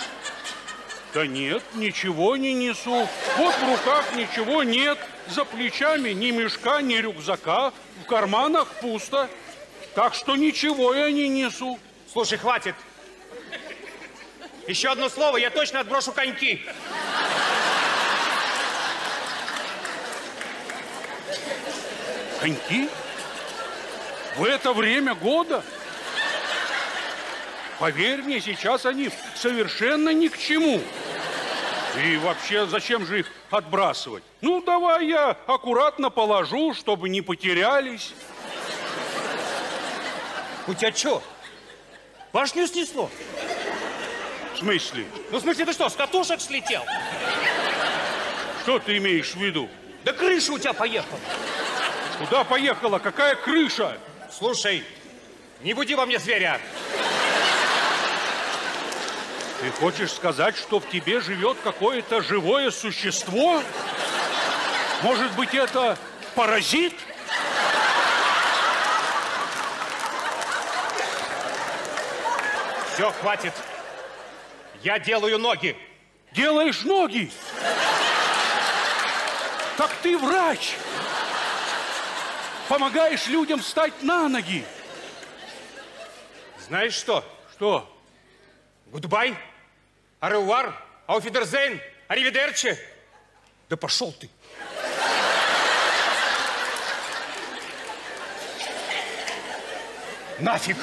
Да нет, ничего не несу. Вот в руках ничего нет, за плечами ни мешка, ни рюкзака, в карманах пусто. Так что ничего я не несу. Слушай, хватит. Еще одно слово, я точно отброшу коньки. Коньки? В это время года? Поверь мне, сейчас они совершенно ни к чему. И вообще, зачем же их отбрасывать? Ну, давай я аккуратно положу, чтобы не потерялись. У тебя что? Башню снесло? В смысле? Ну, в смысле, ты что, с катушек слетел? Что ты имеешь в виду? Да крыша у тебя поехала. Куда поехала? Какая крыша? Слушай, не буди во мне зверя. Ты хочешь сказать, что в тебе живет какое-то живое существо? Может быть, это паразит? Все, хватит. Я делаю ноги. Делаешь ноги? Так ты врач. Помогаешь людям встать на ноги. Знаешь что? Что? Гудбай. Аревуар, ауфидерзейн, аривидерчи. Да пошел ты. Нафиг.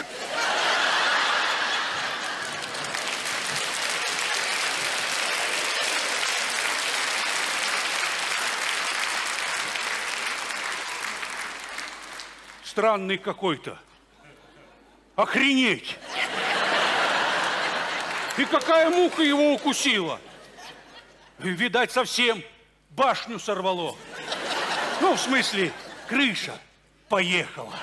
Странный какой-то. Охренеть. И какая муха его укусила? Видать, совсем башню сорвало. Ну, в смысле, крыша поехала.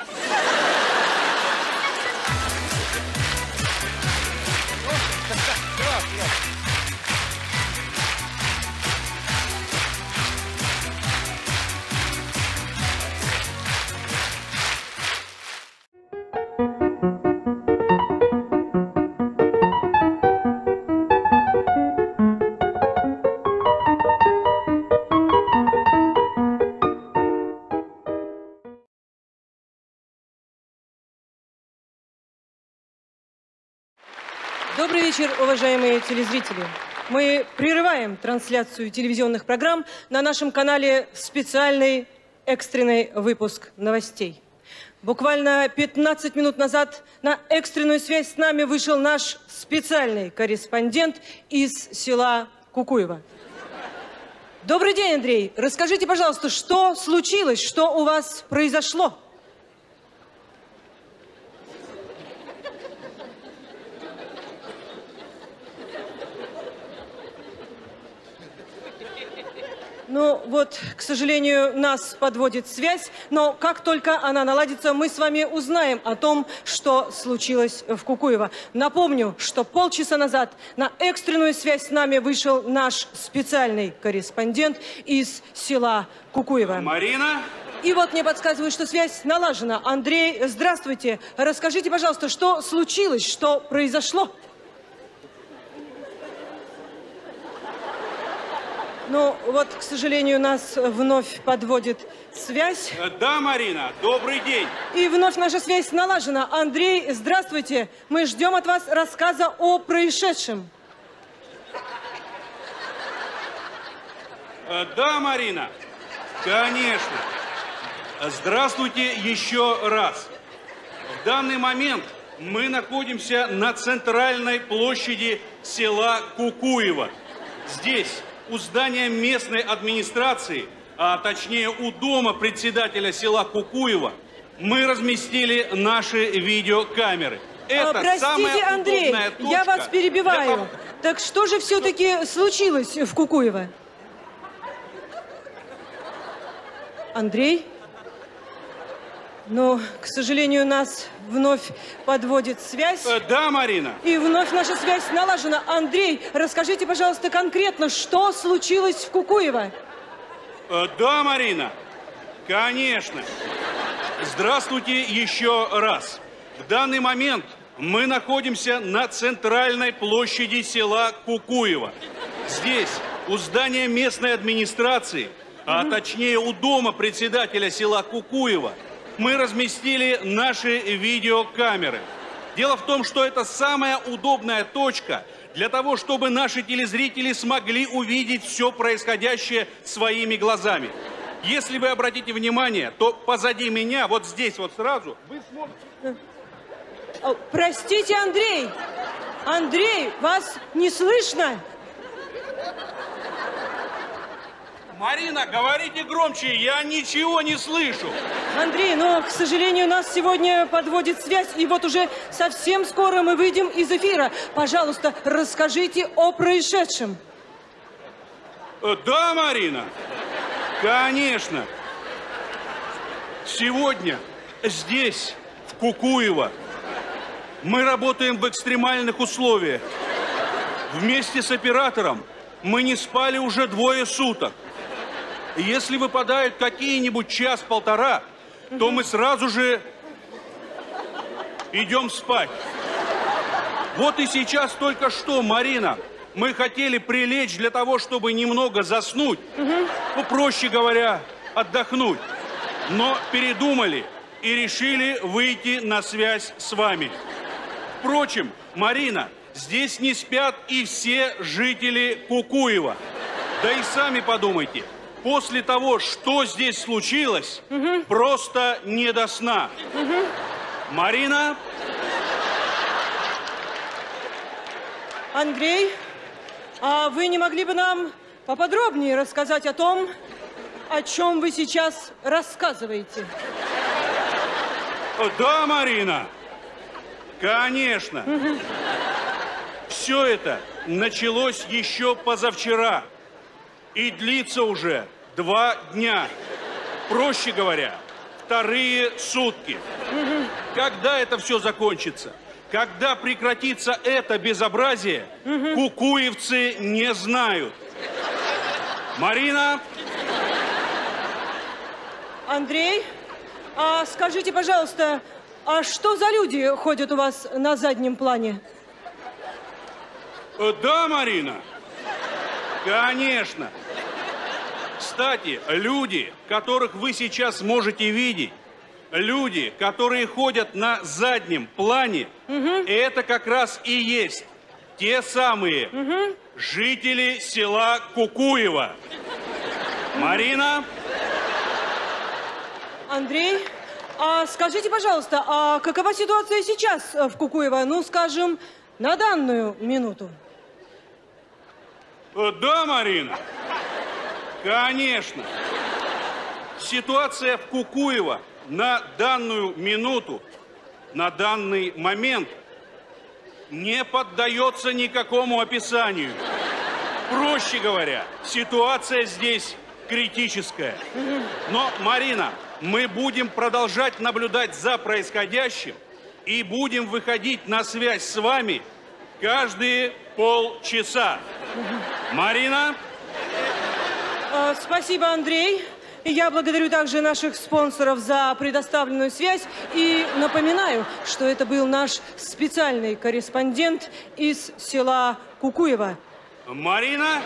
Добрый вечер, уважаемые телезрители. Мы прерываем трансляцию телевизионных программ на нашем канале в специальный экстренный выпуск новостей. Буквально 15 минут назад на экстренную связь с нами вышел наш специальный корреспондент из села Кукуево. Добрый день, Андрей. Расскажите, пожалуйста, что случилось, что у вас произошло? Ну вот, к сожалению, нас подводит связь, но как только она наладится, мы с вами узнаем о том, что случилось в Кукуево. Напомню, что полчаса назад на экстренную связь с нами вышел наш специальный корреспондент из села Кукуево. Марина? И вот мне подсказывают, что связь налажена. Андрей, здравствуйте. Расскажите, пожалуйста, что случилось, что произошло? Ну, вот, к сожалению, нас вновь подводит связь. Да, Марина, добрый день. И вновь наша связь налажена. Андрей, здравствуйте. Мы ждем от вас рассказа о происшедшем. Да, Марина, конечно. Здравствуйте еще раз. В данный момент мы находимся на центральной площади села Кукуево. Здесь... У здания местной администрации, а точнее у дома председателя села Кукуево, мы разместили наши видеокамеры. Это простите, Андрей, я вас перебиваю. Для... Так что же все-таки случилось в Кукуево? Андрей? Но, к сожалению, нас вновь подводит связь. Да, Марина. И вновь наша связь налажена. Андрей, расскажите, пожалуйста, конкретно, что случилось в Кукуево? Да, Марина. Конечно. Здравствуйте еще раз. В данный момент мы находимся на центральной площади села Кукуево. Здесь, у здания местной администрации, а точнее у дома председателя села Кукуево, мы разместили наши видеокамеры. Дело в том, что это самая удобная точка для того, чтобы наши телезрители смогли увидеть все происходящее своими глазами. Если вы обратите внимание, то позади меня, вот здесь вот сразу, вы сможете... Простите, Андрей! Андрей, вас не слышно? Марина, говорите громче, я ничего не слышу. Андрей, но, к сожалению, нас сегодня подводит связь, и вот уже совсем скоро мы выйдем из эфира. Пожалуйста, расскажите о происшедшем. Да, Марина, конечно. Сегодня здесь, в Кукуево, мы работаем в экстремальных условиях. Вместе с оператором мы не спали уже 2 суток. Если выпадают какие-нибудь час-полтора, то мы сразу же идем спать. Вот и сейчас только что, Марина, мы хотели прилечь для того, чтобы немного заснуть, ну, проще говоря, отдохнуть, но передумали и решили выйти на связь с вами. Впрочем, Марина, здесь не спят и все жители Кукуева. Да и сами подумайте. После того, что здесь случилось, просто не до сна. Марина? Андрей, а вы не могли бы нам поподробнее рассказать о том, о чем вы сейчас рассказываете? Да, Марина, конечно. Все это началось еще позавчера и длится уже 2 дня. Проще говоря, 2-е сутки. Когда это все закончится? Когда прекратится это безобразие, кукуевцы не знают. Марина? Андрей, а скажите, пожалуйста, а что за люди ходят у вас на заднем плане? Да, Марина, конечно. Кстати, люди, которых вы сейчас можете видеть, люди, которые ходят на заднем плане, это как раз и есть те самые жители села Кукуево. Марина? Андрей, а скажите, пожалуйста, а какова ситуация сейчас в Кукуево, ну, скажем, на данную минуту? Да, Марина, конечно. Ситуация в Кукуево на данную минуту, на данный момент не поддается никакому описанию. Проще говоря, ситуация здесь критическая. Но, Марина, мы будем продолжать наблюдать за происходящим и будем выходить на связь с вами каждые полчаса. Марина? Спасибо, Андрей. Я благодарю также наших спонсоров за предоставленную связь и напоминаю, что это был наш специальный корреспондент из села Кукуево. Марина?